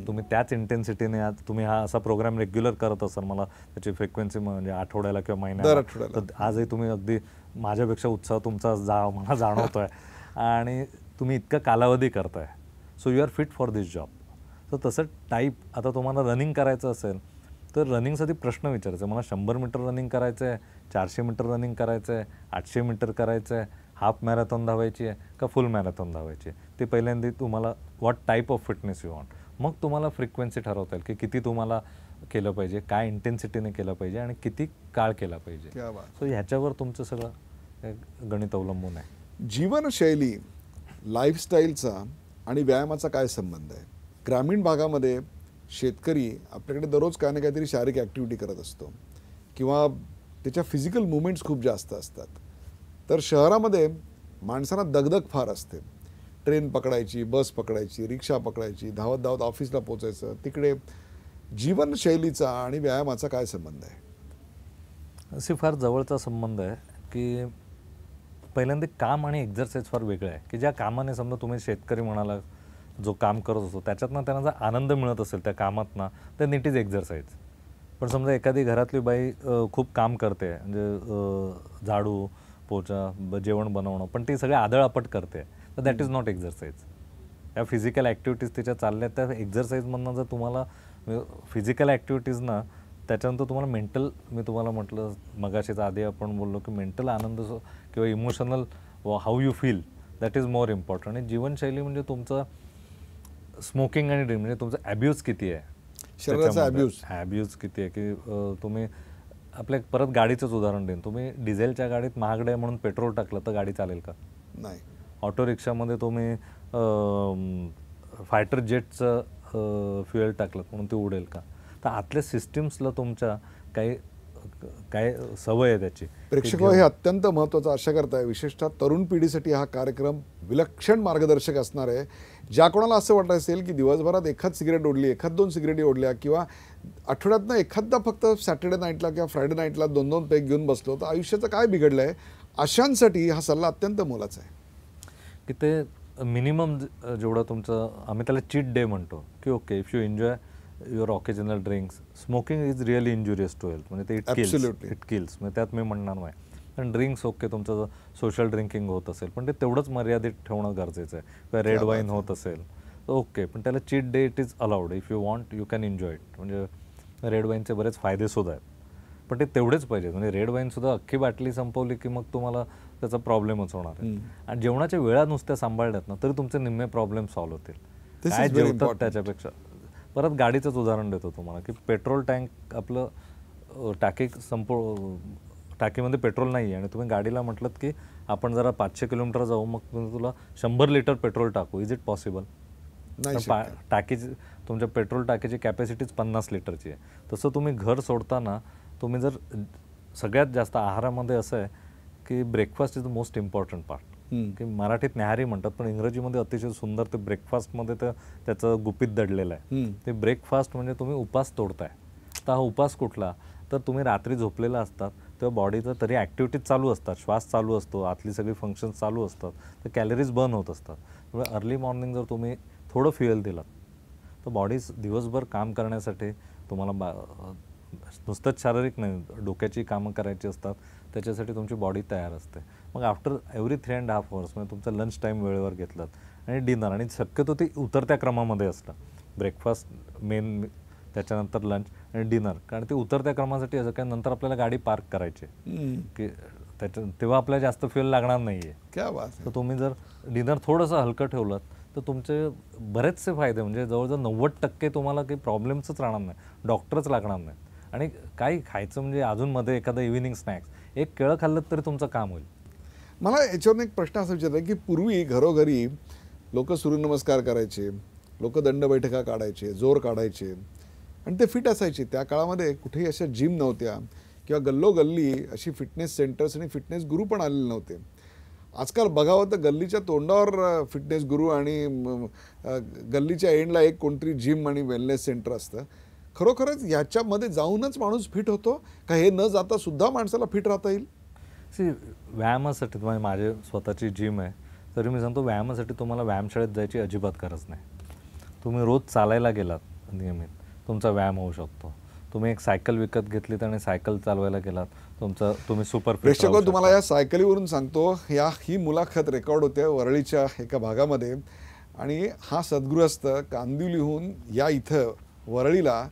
तुम्ही त्याच इंटेन्सिटीने आज तुम्ही हा असा प्रोग्राम रेग्युलर करत असाल, मला त्याची फ्रिक्वेन्सी म्हणजे आठवड्याला किंवा महिन्याला, तर आजही तुम्ही अगदी माझ्यापेक्षा उत्साह तुमचा जा मला जाणवतोय आणि तुम्ही इतका कालावधी करताय, so you are fit for this job. तर तसं टाईप आता तुम्हाला रनिंग करायचं असेल तर रनिंगसाठी प्रश्न विचारायचा, मला शंभर मीटर रनिंग करायचं आहे, चारशे मीटर रनिंग करायचं आहे, आठशे मीटर करायचं आहे, हाफ मॅरेथॉन धावायची आहे का फुल मॅरेथॉन धावायची आहे, ते पहिल्यांदा तुम्हाला what type of fitness you want. मग तुम्हाला फ्रिक्वेन्सी ठरवता येईल की किती तुम्हाला केलं पाहिजे, काय इंटेन्सिटीने केलं पाहिजे आणि किती काळ केला पाहिजे। सो ह्याच्यावर तुमचं सगळं गणित अवलंबून आहे। जीवनशैली, लाईफस्टाईलचा आणि व्यायामाचा काय संबंध आहे? ग्रामीण भागामध्ये शेतकरी आपल्याकडे दररोज काही ना काहीतरी शारीरिक ॲक्टिव्हिटी करत असतो किंवा त्याच्या फिजिकल मुवमेंट्स खूप जास्त असतात, तर शहरामध्ये माणसांना दगदग फार असते, ट्रेन पकडायची, बस पकडायची, रिक्षा पकडायची, धावत धावत ऑफिसला पोचायचं, तिकडे जीवनशैलीचा आणि व्यायामाचा काय संबंध आहे? असे फार जवळचा संबंध आहे की पहिल्यांदा काम आणि एक्झरसाईज फार वेगळं आहे की ज्या कामाने समजा तुम्ही शेतकरी म्हणाला जो काम करत असतो त्याच्यातनं त्यांना जर आनंद मिळत असेल त्या कामातनं तर नीट इज एक्झरसाईज। पण समजा एखादी घरातली बाई खूप काम करते म्हणजे झाडू पोचा जेवण बनवणं, पण ती सगळे आदळआपट करते तर दॅट इज नॉट एक्झरसाईज। या फिजिकल ॲक्टिव्हिटीज तिच्या चालल्या त्या एक्झरसाईजमधनं जर तुम्हाला फिजिकल ॲक्टिव्हिटीजना त्याच्यानंतर तुम्हाला मेंटल, मी तुम्हाला म्हटलं मगाशीच आधी आपण बोललो की मेंटल आनंद किंवा emotional how you feel that is more important. आणि जीवनशैली म्हणजे तुमचं स्मोकिंग आणि ड्रिंक म्हणजे तुमचा ॲब्यूज किती आहे, शरीराचा ॲब्यूज ॲब्यूज किती आहे की तुम्ही आपल्या परत गाडीचंच उदाहरण देईन, तुम्ही डिझेलच्या गाडीत महागड्या म्हणून पेट्रोल टाकलं तर गाडी चालेल का? नाही। ऑटो रिक्षामध्ये तुम्ही फायटर जेटचं फ्युएल टाकलं म्हणून ते उडेल का? तर आतल्या सिस्टीम्सला तुमच्या काही काय सवय आहे त्याची। प्रेक्षक हे अत्यंत महत्त्वाचं आशा करताय, विशेषतः तरुण पिढीसाठी हा कार्यक्रम विलक्षण मार्गदर्शक असणार आहे। ज्या कोणाला असं वाटत असेल की दिवसभरात एखाद सिगरेट ओढली, एखाद दोन सिगरेटी ओढल्या किंवा आठवड्यातनं एखादा फक्त सॅटर्डे नाईटला किंवा फ्रायडे नाईटला दोन दोन पेग घेऊन बसलो तर आयुष्याचं काय बिघडलं आहे, अशांसाठी हा सल्ला अत्यंत मोलाचा आहे की ते मिनिमम जेवढं तुमचं आम्ही त्याला चीट डे म्हणतो की okay if you enjoy your occasional drinks, smoking is really injurious to health म्हणजे ते इट किल्स, इट किल्स म्हणजे त्यात मी म्हणणार नाही। ड्रिंक्स ओके तुमचं सोशल ड्रिंकिंग होत असेल पण ते तेवढंच मर्यादित ठेवणं गरजेचं आहे। रेड वाइन होत असेल ओके पण त्याला cheat day it is allowed, if you want you can enjoy it. म्हणजे रेड वाइनचे बरेच फायदे सुद्धा आहेत पण ते तेवढेच पाहिजे। म्हणजे रेड वाइन सुद्धा अख्खी बाटली संपवली की मग तुम्हाला त्याचा प्रॉब्लेमच होणार आहे। आणि जेवणाच्या वेळा नुसत्या सांभाळल्यात ना तरी तुमचे निम्मे प्रॉब्लेम सॉल्व्ह होतील। काय जेवतात त्याच्यापेक्षा परत गाडीचंच उदाहरण देतो तुम्हाला की पेट्रोल टँक आपलं टाकी संप टाकीमध्ये पेट्रोल नाही आहे आणि तुम्ही गाडीला म्हटलत की आपण जरा पाचशे किलोमीटर जाऊ मग तुला शंभर लिटर पेट्रोल टाकू, इज इट पॉसिबल? नाही। टाकी तुमच्या पेट्रोल टाकीची कॅपॅसिटीच पन्नास लिटरची आहे। तसं तुम्ही घर सोडताना तुम्ही जर सगळ्यात जास्त आहारामध्ये असं आहे की breakfast is the most important part. की मराठीत न्याहारी म्हणतात पण इंग्रजीमध्ये अतिशय सुंदर ते ब्रेकफास्टमध्ये तर त्याचं गुपित दडलेलं आहे। ते ब्रेकफास्ट म्हणजे तुम्ही उपास तोडताय। तर हा उपास कुठला तर तुम्ही रात्री झोपलेला असतात तेव्हा बॉडीचं तरी ॲक्टिव्हिटीज चालू असतात, श्वास चालू असतो, आतली सगळी फंक्शन्स चालू असतात तर कॅलरीज बर्न होत असतात। त्यामुळे अर्ली मॉर्निंग जर तुम्ही थोडं फ्युएल दिलं तर बॉडीज दिवसभर काम करण्यासाठी तुम्हाला बा नुसतंच शारीरिक नाही डोक्याची कामं करायची असतात त्याच्यासाठी तुमची बॉडी तयार असते। मग after every three and half hours म्हणजे तुमचा लंच टाईम वेळेवर घेतलात आणि डिनर आणि शक्यतो ते उतरत्या क्रमामध्ये असतं। ब्रेकफास्ट मेन त्याच्यानंतर लंच आणि डिनर कारण ते उतरत्या क्रमासाठी असं काय नंतर आपल्याला गाडी पार्क करायची की त्याच्या तेव्हा आपल्याला जास्त फ्युएल लागणार नाही आहे। तर तुम्ही जर डिनर थोडंसं हलकं ठेवलं तर तुमचे बरेचसे फायदे म्हणजे जवळजवळ नव्वद टक्के तुम्हाला काही प्रॉब्लेम्सच राहणार नाही, डॉक्टरच लागणार नाहीत। आणि काही खायचं म्हणजे अजून मध्ये एखादा इव्हिनिंग स्नॅक्स एक केळं खाल्लं तरी तुमचं काम होईल। मला याच्यावरून एक प्रश्न असा विचारला की पूर्वी घरोघरी लोक सूर्यनमस्कार करायचे, लोक दंड बैठका काढायचे, जोर काढायचे आणि ते फिट असायचे। त्या काळामध्ये कुठेही अशा जिम नव्हत्या किंवा गल्लोगल्ली अशी फिटनेस सेंटर्स आणि फिटनेस गुरु पण आलेले नव्हते। आजकाल बघावं तर गल्लीच्या तोंडावर फिटनेस गुरु आणि गल्लीच्या एंडला एक कोणतरी जिम आणि वेलनेस सेंटर असतं। खरोखरच याच्यामध्ये जाऊनच माणूस फिट होतो का हे न जाता सुद्धा माणसाला फिट राहता येईल? सी व्यायामासाठी तुम्हाला माझे स्वतःची जिम आहे तरी मी सांगतो व्यायामासाठी तुम्हाला व्यायामशाळेत जायची अजिबात गरज नाही। तुम्ही रोज चालायला गेलात नियमित तुमचा व्यायाम होऊ शकतो। तुम्ही एक सायकल विकत घेतलीत आणि सायकल चालवायला गेलात तुमचं तुम्ही सुपर फिट। प्रेक्षक तुम्हाला या सायकलीवरून सांगतो या ही मुलाखत रेकॉर्ड होते वरळीच्या एका भागामध्ये आणि हा सद्गृहस्थ कांदिवलीहून या इथं वरळीला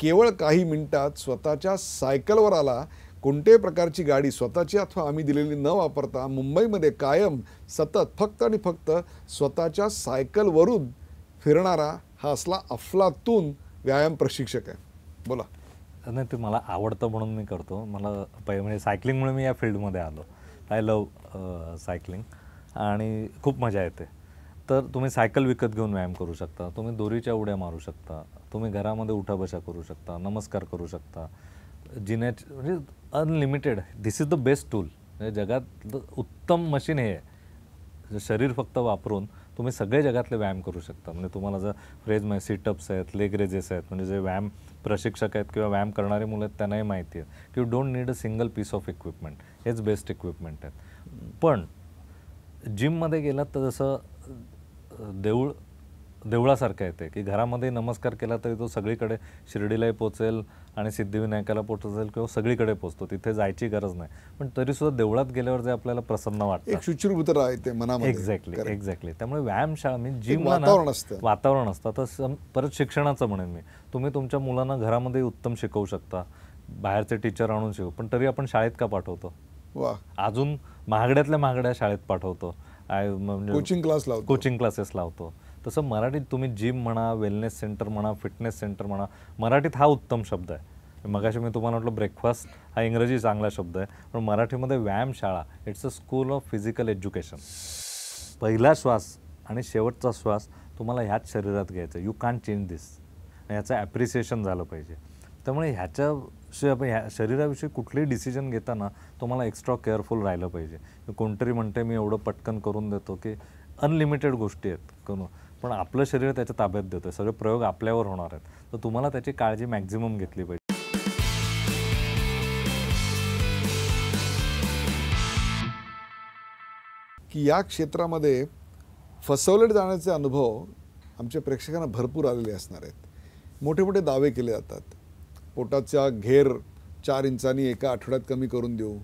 केवळ काही मिनिटात स्वतःच्या सायकलवर आला। कोणत्याही प्रकारची गाडी स्वतःची अथवा आम्ही दिलेली न वापरता मुंबईमध्ये कायम सतत फक्त आणि फक्त स्वतःच्या सायकलवरून फिरणारा हा असला अफलातून व्यायाम प्रशिक्षक आहे। बोला। नाही ते मला आवडतं म्हणून मी करतो। मला पहिले म्हणजे सायकलिंगमुळे मी या फील्डमध्ये आलो। आय लव सायकलिंग आणि खूप मजा येते। तर तुम्ही सायकल विकत घेऊन व्यायाम करू शकता, तुम्ही दोरीच्या उड्या मारू शकता, तुम्ही घरामध्ये उठाबशा करू शकता, नमस्कार करू शकता, जिन्याच म्हणजे unlimited. This is the best tool म्हणजे जगात उत्तम मशीन हे आहे। शरीर फक्त वापरून तुम्ही सगळे जगातले व्यायाम करू शकता। म्हणजे तुम्हाला जर फ्रेज माहिती सिटअप्स आहेत, लेग रेजेस आहेत म्हणजे जे व्यायाम प्रशिक्षक आहेत किंवा व्यायाम करणारे मुलं आहेत त्यांनाही माहिती आहे की you don't need a single piece of equipment. हेच बेस्ट इक्विपमेंट आहेत। पण जिममध्ये गेलात तर जसं देऊळ देवळासारखं येते की घरामध्ये नमस्कार केला तरी तो सगळीकडे शिर्डीलाही पोचेल आणि सिद्धिविनायकाला पोचेल किंवा सगळीकडे पोचतो, तिथे जायची गरज नाही। पण तरीसुद्धा देवळात गेल्यावर जे आपल्याला प्रसन्न वाटतं एक शुचिर्भूत राहते मनामध्ये। एक्झॅक्टली एक्झॅक्टली त्यामुळे व्यायामशाळा म्हणजे जिम वातावरण असतं वातावरण असतं तर परत शिक्षणाचं म्हणेन मी तुम्ही तुमच्या मुलांना घरामध्ये उत्तम शिकवू शकता, बाहेरचे टीचर आणून शिकवू पण तरी आपण शाळेत का पाठवतो? वा अजून महागड्यातल्या महागड्या शाळेत पाठवतो, कोचिंग क्लास लावतो, कोचिंग क्लासेस लावतो। तसं मराठीत तुम्ही जिम म्हणा, वेलनेस सेंटर म्हणा, फिटनेस सेंटर म्हणा, मराठीत हा उत्तम शब्द आहे। मगाशी मी तुम्हाला म्हटलं ब्रेकफास्ट हा इंग्रजी चांगला शब्द आहे पण मराठीमध्ये व्यायामशाळा it's a school of physical education. पहिला श्वास आणि शेवटचा श्वास तुम्हाला ह्याच शरीरात घ्यायचा, यू कांट चेंज दिस। ह्याचं ॲप्रिसिएशन झालं पाहिजे। त्यामुळे ह्याच्याशी आपण ह्या शरीराविषयी कुठलेही डिसिजन घेताना तुम्हाला एक्स्ट्रा केअरफुल राहिलं पाहिजे। कोणतरी म्हणते मी एवढं पटकन करून देतो की अनलिमिटेड गोष्टी आहेत करून पण आपलं शरीर त्याच्या ताब्यात देतोय, सगळे प्रयोग आपल्यावर होणार आहेत तर तुम्हाला त्याची काळजी मॅक्झिमम घेतली पाहिजे। की या क्षेत्रामध्ये फसवले जाण्याचे अनुभव आमच्या प्रेक्षकांना भरपूर आलेले असणार आहेत। मोठे मोठे दावे केले जातात, पोटाचा घेर चार इंचांनी एका आठवड्यात कमी करून देऊ,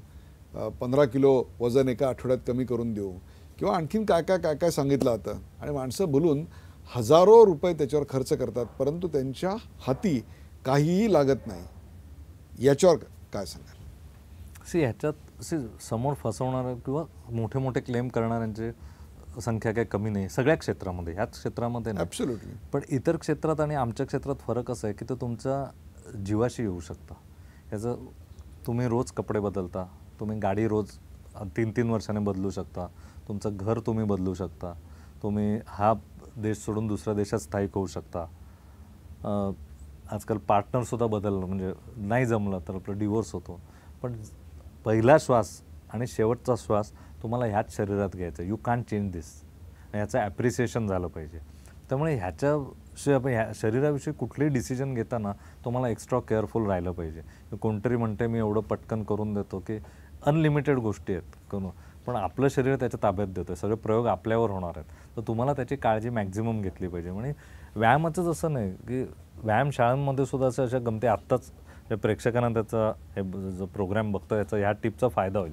पंधरा किलो वजन एका आठवड्यात कमी करून देऊ किंवा आणखीन काय काय काय काय सांगितलं आता आणि माणसं बोलून हजारो रुपये त्याच्यावर खर्च करतात परंतु त्यांच्या हाती काहीही लागत नाही याच्यावर काय सांगाल सी ह्याच्यात सी समोर फसवणारे किंवा मोठे मोठे क्लेम करणाऱ्यांचे संख्या काही कमी नाही सगळ्या क्षेत्रामध्ये ह्याच क्षेत्रामध्ये नाही ॲब्सोल्युटली पण इतर क्षेत्रात आणि आमच्या क्षेत्रात फरक असा आहे की तो तुमच्या जीवाशी येऊ शकता याचा तुम्ही रोज कपडे बदलता तुम्ही गाडी रोज तीन तीन वर्षाने बदलू शकता तुमचं घर तुम्ही बदलू शकता तुम्ही हा देश सोडून दुसऱ्या देशात स्थायिक होऊ शकता आजकाल पार्टनरसुद्धा बदललं म्हणजे नाही जमलं तर आपलं डिवोर्स होतो पण पहिला श्वास आणि शेवटचा श्वास तुम्हाला ह्याच शरीरात घ्यायचं यू कॅन चेंज दिस याचं ॲप्रिसिएशन झालं पाहिजे त्यामुळे ह्याच्या ह्या शरीराविषयी कुठलेही डिसिजन घेताना तुम्हाला एक्स्ट्रा केअरफुल राहिलं पाहिजे कोणतरी म्हणते मी एवढं पटकन करून देतो की अनलिमिटेड गोष्टी आहेत करून पण आपलं शरीर त्याच्या ताब्यात देतं सगळे प्रयोग आपल्यावर होणार आहेत तर तुम्हाला त्याची काळजी मॅक्झिमम घेतली पाहिजे म्हणजे व्यायामाचंच असं नाही की व्यायामशाळांमध्ये सुद्धा असं अशा गमती आत्ताच ज्या प्रेक्षकांना त्याचा हे जो प्रोग्राम बघतो याचा ह्या टिपचा फायदा होईल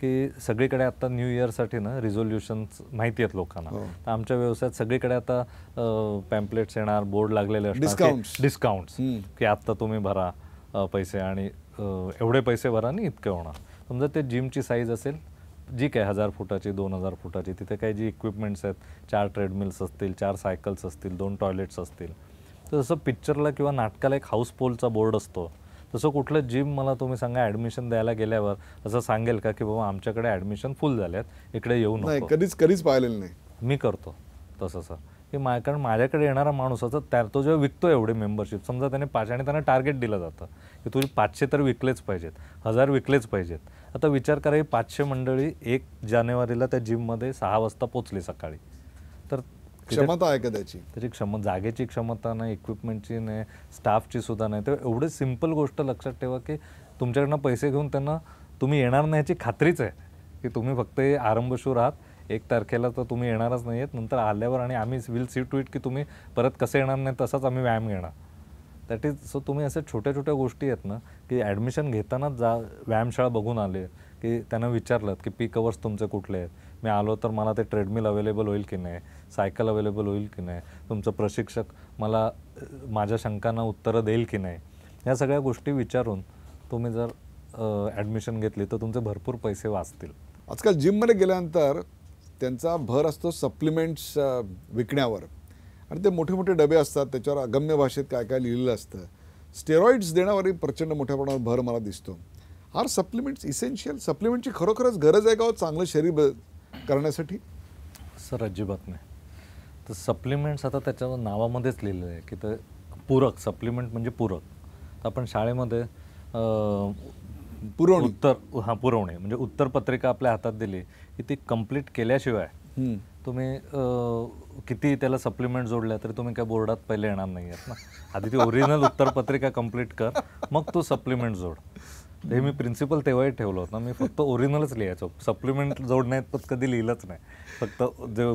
की सगळीकडे आता न्यू इयरसाठी ना रिझोल्युशन्स माहिती आहेत लोकांना तर आमच्या व्यवसायात सगळीकडे आता पॅम्पलेट्स येणार बोर्ड लागलेले असतात डिस्काउंट्स की आत्ता तुम्ही भरा पैसे आणि एवढे पैसे भरा आणि इतके होणार समजा ते जिमची साईज असेल जी काय हजार फुटाची दोन हजार फुटाची तिथे काही जी इक्विपमेंट्स आहेत चार ट्रेडमिल्स असतील चार सायकल्स असतील दोन टॉयलेट्स असतील तर जसं पिक्चरला किंवा नाटकाला एक हाऊस पोलचा बोर्ड असतो तसं कुठलं जिम मला तुम्ही सांगा ॲडमिशन द्यायला गेल्यावर असं सांगेल का की बाबा आमच्याकडे ॲडमिशन फुल झाले आहेत इकडे येऊ नका कधीच कधीच पाहिलेलं नाही मी करतो तसं सर की मा कारण माझ्याकडे येणारा माणूस असं त्या तो जेव्हा विकतो एवढे मेंबरशिप समजा त्याने पाचशे आणि त्यांना टार्गेट दिलं जातं की तुझे पाचशे तर विकलेच पाहिजेत हजार विकलेच पाहिजेत आता विचार करा ही पाचशे मंडळी एक जानेवारीला त्या जिममध्ये सहा वाजता पोचली सकाळी तर क्षमता आहे का त्याची त्याची क्षमता जागेची क्षमता नाही इक्विपमेंटची नाही स्टाफची सुद्धा नाही तर एवढी सिम्पल गोष्ट लक्षात ठेवा की तुमच्याकडनं पैसे घेऊन त्यांना तुम्ही येणार नाही याची खात्रीच आहे की तुम्ही फक्त आरंभशूर आहात एक तारखेला तर तुम्ही येणारच नाही आहेत नंतर आल्यावर आणि आम्ही विल सी टू इट की तुम्ही परत कसं येणार नाही तसाच आम्ही व्यायाम घेणार दॅट इज सो तुम्ही अशा छोट्या छोट्या गोष्टी आहेत ना की ॲडमिशन घेतानाच जा व्यायामशाळा बघून आले की त्यांना विचारलं की पी कवर्स तुमचे कुठले आहेत मी आलो तर मला ते ट्रेडमिल अवेलेबल होईल की नाही सायकल अवेलेबल होईल की नाही तुमचं प्रशिक्षक मला माझ्या शंकांना उत्तरं देईल की नाही या सगळ्या गोष्टी विचारून तुम्ही जर ॲडमिशन घेतली तर तुमचे भरपूर पैसे वाचतील आजकाल जिममध्ये गेल्यानंतर त्यांचा भर असतो सप्लिमेंट्स विकण्यावर आणि ते मोठे मोठे डबे असतात त्याच्यावर अगम्य भाषेत काय काय लिहिलेलं असतं स्टेरॉइड्स देण्यावरही प्रचंड मोठ्या प्रमाणात भर मला दिसतो आर सप्लिमेंट्स इसेन्शियल सप्लिमेंटची खरोखरच गरज आहे का चांगलं शरीर करण्यासाठी सर अजिबात नाही तर सप्लिमेंट्स आता त्याच्यावर नावामध्येच लिहिलेलं आहे की तर पूरक सप्लिमेंट म्हणजे पूरक आपण शाळेमध्ये पुरवणी उत्तर हां पुरवणी म्हणजे उत्तरपत्रिका आपल्या हातात दिली की ती कंप्लीट केल्याशिवाय तुम्ही किती त्याला सप्लिमेंट जोडल्या तरी तुम्ही काय बोर्डात पहिले येणार नाही आहेत ना आधी ती ओरिजिनल उत्तरपत्रिका कंप्लीट कर मग तू सप्लिमेंट जोड हे मी प्रिन्सिपल तेव्हाही ठेवलं होतं मी फक्त ओरिजिनलच लिहायचो सप्लिमेंट जोडण्यात पण कधी लिहिलंच नाही फक्त जे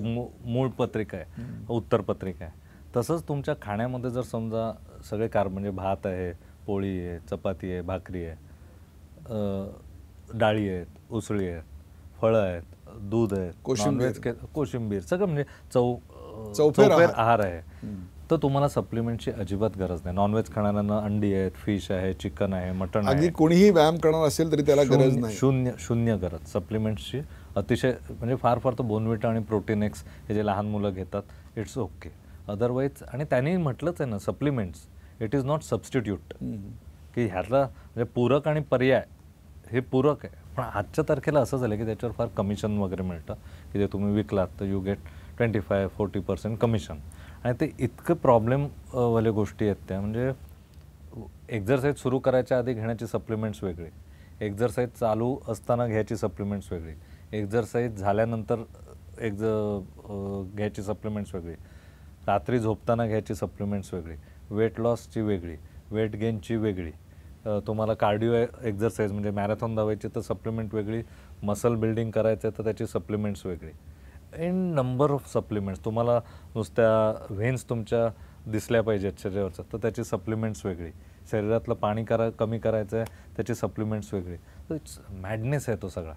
मूळ पत्रिका आहे उत्तरपत्रिका आहे तसंच तुमच्या खाण्यामध्ये जर समजा सगळे कार म्हणजे भात आहे पोळी आहे चपाती आहे भाकरी आहे डाळी आहेत उसळी आहेत फळं आहेत दूध आहे कोशिंबीर कोशिंबीर सगळं म्हणजे चव चौफेर आहार आहे तर तुम्हाला सप्लिमेंटची अजिबात गरज नाही नॉनव्हेज खाणाऱ्यांना अंडी आहेत फिश आहे चिकन आहे मटण आहे कोणीही व्यायाम करणार असेल तरी त्याला गरज नाही शून्य शून्य गरज सप्लिमेंट्सची अतिशय म्हणजे फार फार तर बोनविटा आणि प्रोटीन एक्स हे जे लहान मुलं घेतात इट्स ओके अदरवाईज आणि त्यांनी म्हटलंच आहे ना supplements it is not substitute की ह्यातला म्हणजे पूरक आणि पर्याय हे पूरक आहे पण आजच्या तारखेला असं झालं की त्याच्यावर फार कमिशन वगैरे मिळतं की जे तुम्ही विकलात तर you get twenty five forty percent commission आणि ते इतकं प्रॉब्लेमवाल्या गोष्टी आहेत त्या म्हणजे एक्झरसाईज सुरू करायच्या आधी घेण्याची सप्लिमेंट्स वेगळी एक्झरसाईज चालू असताना घ्यायची सप्लिमेंट्स वेगळी एक्झरसाईज झाल्यानंतर एक्झ घ्यायची सप्लिमेंट्स वेगळी रात्री झोपताना घ्यायची सप्लिमेंट्स वेगळी वेट लॉसची वेगळी वेट गेनची वेगळी तुम्हाला कार्डिओ एक्झरसाईज म्हणजे मॅरेथॉन धावायची तर सप्लिमेंट वेगळी मसल बिल्डिंग करायचं तर त्याची सप्लिमेंट्स वेगळी एंड नंबर ऑफ सप्लिमेंट्स तुम्हाला नुसत्या व्हेन्स तुमच्या दिसल्या पाहिजेत शरीरावरच्या तर त्याची सप्लिमेंट्स वेगळी शरीरातलं पाणी करा कमी करायचं आहे त्याची सप्लिमेंट्स वेगळी इट्स मॅडनेस आहे तो सगळा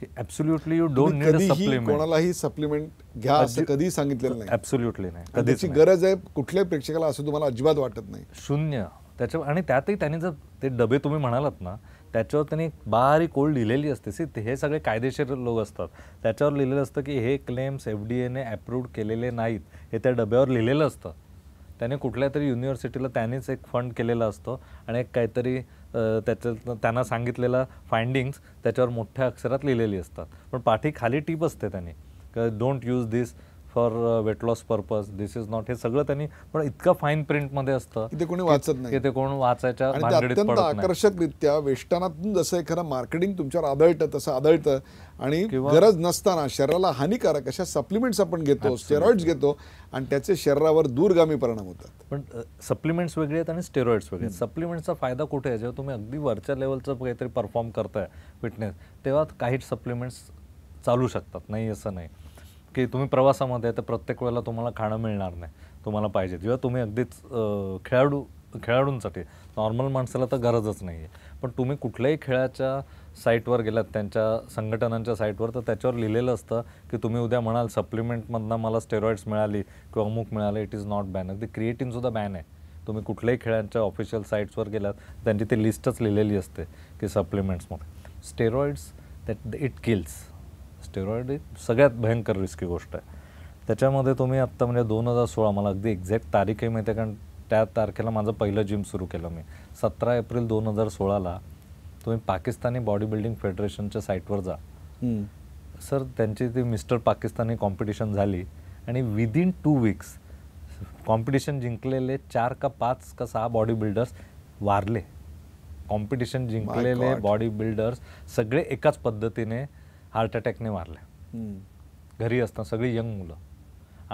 की absolutely you don't need a supplement. कोणालाही सप्लिमेंट घ्या असं कधी सांगितलेलं नाही, ॲब्सोल्युटली नाही, कधीची गरज आहे कुठल्याही प्रेक्षकाला असं तुम्हाला अजिबात वाटत नाही, शून्य त्याच्या. आणि त्यातही त्यांनी जर ते डबे तुम्ही म्हणालात ना त्याच्यावर त्यांनी एक बारीक ओळ लिहिलेली असते. सी हे सगळे कायदेशीर लोक असतात, त्याच्यावर लिहिलेलं असतं की हे क्लेम्स एफ डी एने अप्रूव्ह केलेले नाहीत, हे त्या डब्यावर लिहिलेलं असतं. त्याने कुठल्या तरी युनिव्हर्सिटीला त्यानेच एक फंड केलेला असतो आणि एक काहीतरी त्याच्या त्यांना सांगितलेला फाइंडिंग्स त्याच्यावर मोठ्या अक्षरात लिहिलेली असतात, पण पाठी खाली टीप असते त्यांनी don't use this for weight loss purpose, this is not, हे सगळं त्यांनी पण इतका फाईन प्रिंटमध्ये असतं की ते कोणी वाचत नाही, ते कोण वाचायच्या भानगडीत पडत नाही. आकर्षकरित्या वेष्टनातून जसं एखादं मार्केटिंग तुमच्यावर आदळतं तसं आदळतं आणि गरज नसताना शरीराला हानिकारक अशा सप्लिमेंट्स आपण घेतो, स्टेरॉइड्स घेतो आणि त्याचे शरीरावर दूरगामी परिणाम होतात. पण सप्लिमेंट्स वेगळे आहेत आणि स्टेरॉइड्स वेगळे आहेत. सप्लिमेंट्सचा फायदा कुठे आहे? जेव्हा तुम्ही अगदी वरच्या लेवलचं काहीतरी परफॉर्म करताय फिटनेस तेव्हा काही सप्लिमेंट्स चालू शकतात, नाही असं नाही की तुम्ही प्रवासामध्ये तर प्रत्येक वेळेला तुम्हाला खाणं मिळणार नाही तुम्हाला पाहिजे. जेव्हा तुम्ही अगदीच खेळाडू खेळाडूंसाठी नॉर्मल माणसाला तर गरजच नाही आहे, पण तुम्ही कुठल्याही खेळाच्या साईटवर गेलात त्यांच्या संघटनांच्या साईटवर तर त्याच्यावर लिहिलेलं असतं की तुम्ही उद्या म्हणाल सप्लिमेंटमधनं मला स्टेरॉइड्स मिळाली किंवा अमुक मिळालं, इट इज नॉट बॅन. अगदी क्रिएटिनसुद्धा बॅन आहे. तुम्ही कुठल्याही खेळांच्या ऑफिशियल साईट्सवर गेलात त्यांची ती लिस्टच लिहिलेली असते की सप्लिमेंट्समध्ये. Steroids that it kills. Steroid ही सगळ्यात भयंकर रिस्की गोष्ट आहे. त्याच्यामध्ये तुम्ही आत्ता म्हणजे दोन हजार सोळा मला अगदी एक्झॅक्ट तारीखही माहिती आहे कारण त्या तारखेला माझं पहिलं जिम सुरू केलं मी. सतरा एप्रिल दोन हजार सोळाला तुम्ही पाकिस्तानी बॉडी बिल्डिंग फेडरेशनच्या साईटवर जा सर, त्यांची ती मिस्टर पाकिस्तानी कॉम्पिटिशन झाली आणि विदिन टू वीक्स कॉम्पिटिशन जिंकलेले चार का पाच का सहा बॉडी बिल्डर्स वारले. कॉम्पिटिशन जिंकलेले बॉडी बिल्डर्स सगळे एकाच पद्धतीने हार्ट अटॅकने वारले. hmm. घरी असताना सगळी यंग मुलं.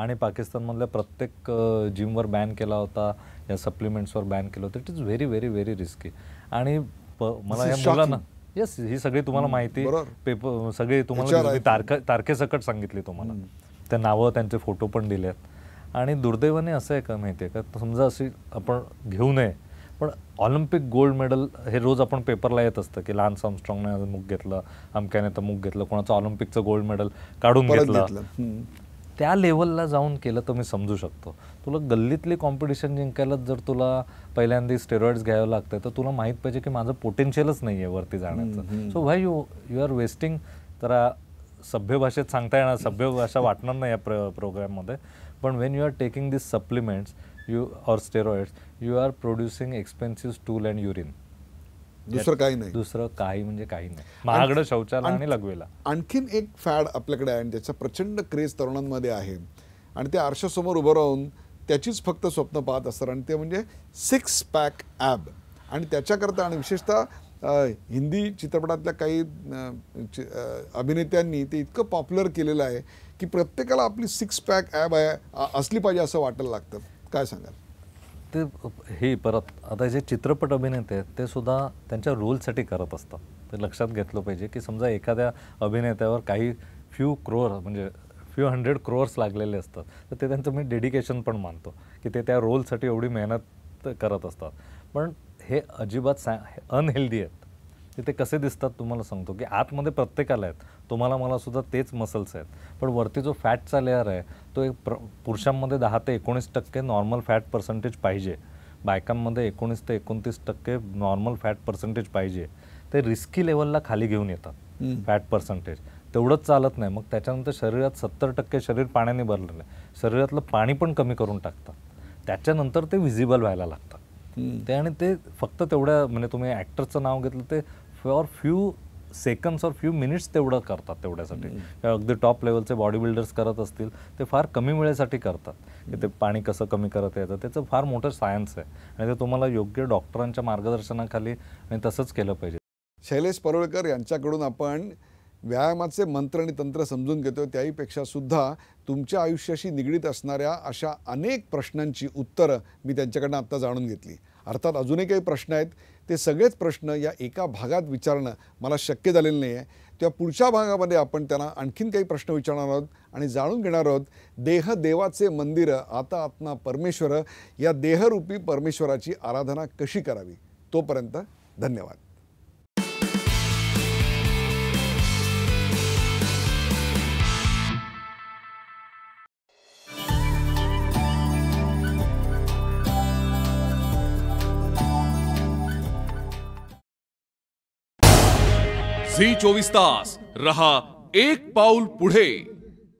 आणि पाकिस्तानमधल्या प्रत्येक जिमवर बॅन केला होता, या सप्लिमेंट्सवर बॅन केलं होतं. It is very very very risky. आणि मला या मुलांना येस ही सगळी तुम्हाला माहिती पेपर सगळी तुम्हाला तारखा तारखेसकट सांगितली तुम्हाला. hmm. त्या नावं त्यांचे फोटो पण दिले आहेत. आणि दुर्दैवाने असं आहे का माहिती आहे का, समजा अशी आपण घेऊ नये पण ऑलिम्पिक गोल्ड मेडल हे रोज आपण पेपरला येत असतं की लहानसा आर्मस्ट्राँगने आज मुख घेतलं, अमक्याने तर मुख घेतलं, कोणाचं ऑलिम्पिकचं गोल्ड मेडल काढून घेतलं. त्या लेवलला जाऊन केलं तर मी समजू शकतो. तुला गल्लीतली कॉम्पिटिशन जिंकायला जर तुला पहिल्यांदा स्टेरॉइड्स घ्यावं लागतं तर तुला माहीत पाहिजे की माझं पोटेन्शियलच नाही आहे वरती जाण्याचं. So why you you are wasting. तर सभ्य भाषेत सांगता येणार, सभ्य भाषा वाटणार नाही या प्र प्रोग्राममध्ये, पण when you are taking this supplements you or steroids you are producing expensive stool and urine. दुसरं काही नाही, दुसरं काही म्हणजे काही नाही. महागडं शौचालय आणि लगवेला. आणखीन एक फॅड आपल्याकडे आहे आणि त्याचा प्रचंड क्रेज तरुणांमध्ये आहे आणि ते आरशासमोर उभं राहून त्याचीच फक्त स्वप्न पाहत असतात आणि ते म्हणजे सिक्स पॅक ॲब. आणि त्याच्याकरता आणि विशेषतः हिंदी चित्रपटातल्या काही अभिनेत्यांनी ते इतकं पॉप्युलर केलेलं आहे की प्रत्येकाला आपली सिक्स पॅक ॲब आहे असली पाहिजे असं वाटायला लागतं. काय सांगाल? ते हे परत आता जे चित्रपट अभिनेते आहेत ते सुद्धा त्यांच्या रोलसाठी करत असतात. ते लक्षात घेतलं पाहिजे की समजा एखाद्या अभिनेत्यावर काही फ्यू क्रोअर म्हणजे फ्यू हंड्रेड क्रोअर्स लागलेले असतात तर ते त्यांचं मी डेडिकेशन पण मानतो की ते त्या रोलसाठी एवढी मेहनत करत असतात. पण हे अजिबात सा अनहेल्दी आहेत. ते कसे दिसतात तुम्हाला सांगतो की आतमध्ये प्रत्येकाला आहेत, तुम्हाला मला सुद्धा तेच मसल्स आहेत, पण वरती जो फॅटचा लेअर आहे तो एक प्र पुरुषांमध्ये दहा ते एकोणीस टक्के नॉर्मल फॅट पर्सेंटेज पाहिजे, बायकांमध्ये एकोणीस ते एकोणतीस टक्के नॉर्मल फॅट पर्सेंटेज पाहिजे. ते रिस्की लेवलला खाली घेऊन येतात फॅट पर्सेंटेज. तेवढंच चालत नाही, मग त्याच्यानंतर शरीरात सत्तर टक्के शरीर पाण्याने भरलेलं आहे, शरीरातलं पाणी पण कमी करून टाकतात. त्याच्यानंतर ते व्हिजिबल व्हायला लागतात ते. आणि ते फक्त तेवढ्या म्हणजे तुम्ही ॲक्टरचं नाव घेतलं ते फॉर फ्यू सेकंड्स और फ्यू मिनिट्स तेवढं करतात तेवढ्यासाठी. अगदी टॉप लेवलचे बॉडी बिल्डर्स करत असतील ते फार कमी वेळेसाठी करतात की ते पाणी कसं कमी करत येतं. त्याचं फार मोठं सायन्स आहे आणि ते तुम्हाला योग्य डॉक्टरांच्या मार्गदर्शनाखाली आणि तसंच केलं पाहिजे. शैलेश परुळकर यांच्याकडून आपण व्यायामाचे मंत्र आणि तंत्र समजून घेतो. त्याहीपेक्षा सुद्धा तुमच्या आयुष्याशी निगडीत असणाऱ्या अशा अनेक प्रश्नांची उत्तरं मी त्यांच्याकडनं आत्ता जाणून घेतली. अर्थात अजूनही काही प्रश्न आहेत, ते सगळेच प्रश्न या एका भागात विचारणं मला शक्य झालेलं नाही आहे. त्या पुढच्या भागामध्ये आपण त्यांना आणखीन काही प्रश्न विचारणार आहोत आणि जाणून घेणार आहोत देह देवाचे मंदिरं आता आत्मा परमेश्वर या देहरूपी परमेश्वराची आराधना कशी करावी. तोपर्यंत धन्यवाद. झी चोवीस तास रहा एक पाऊल पुढे।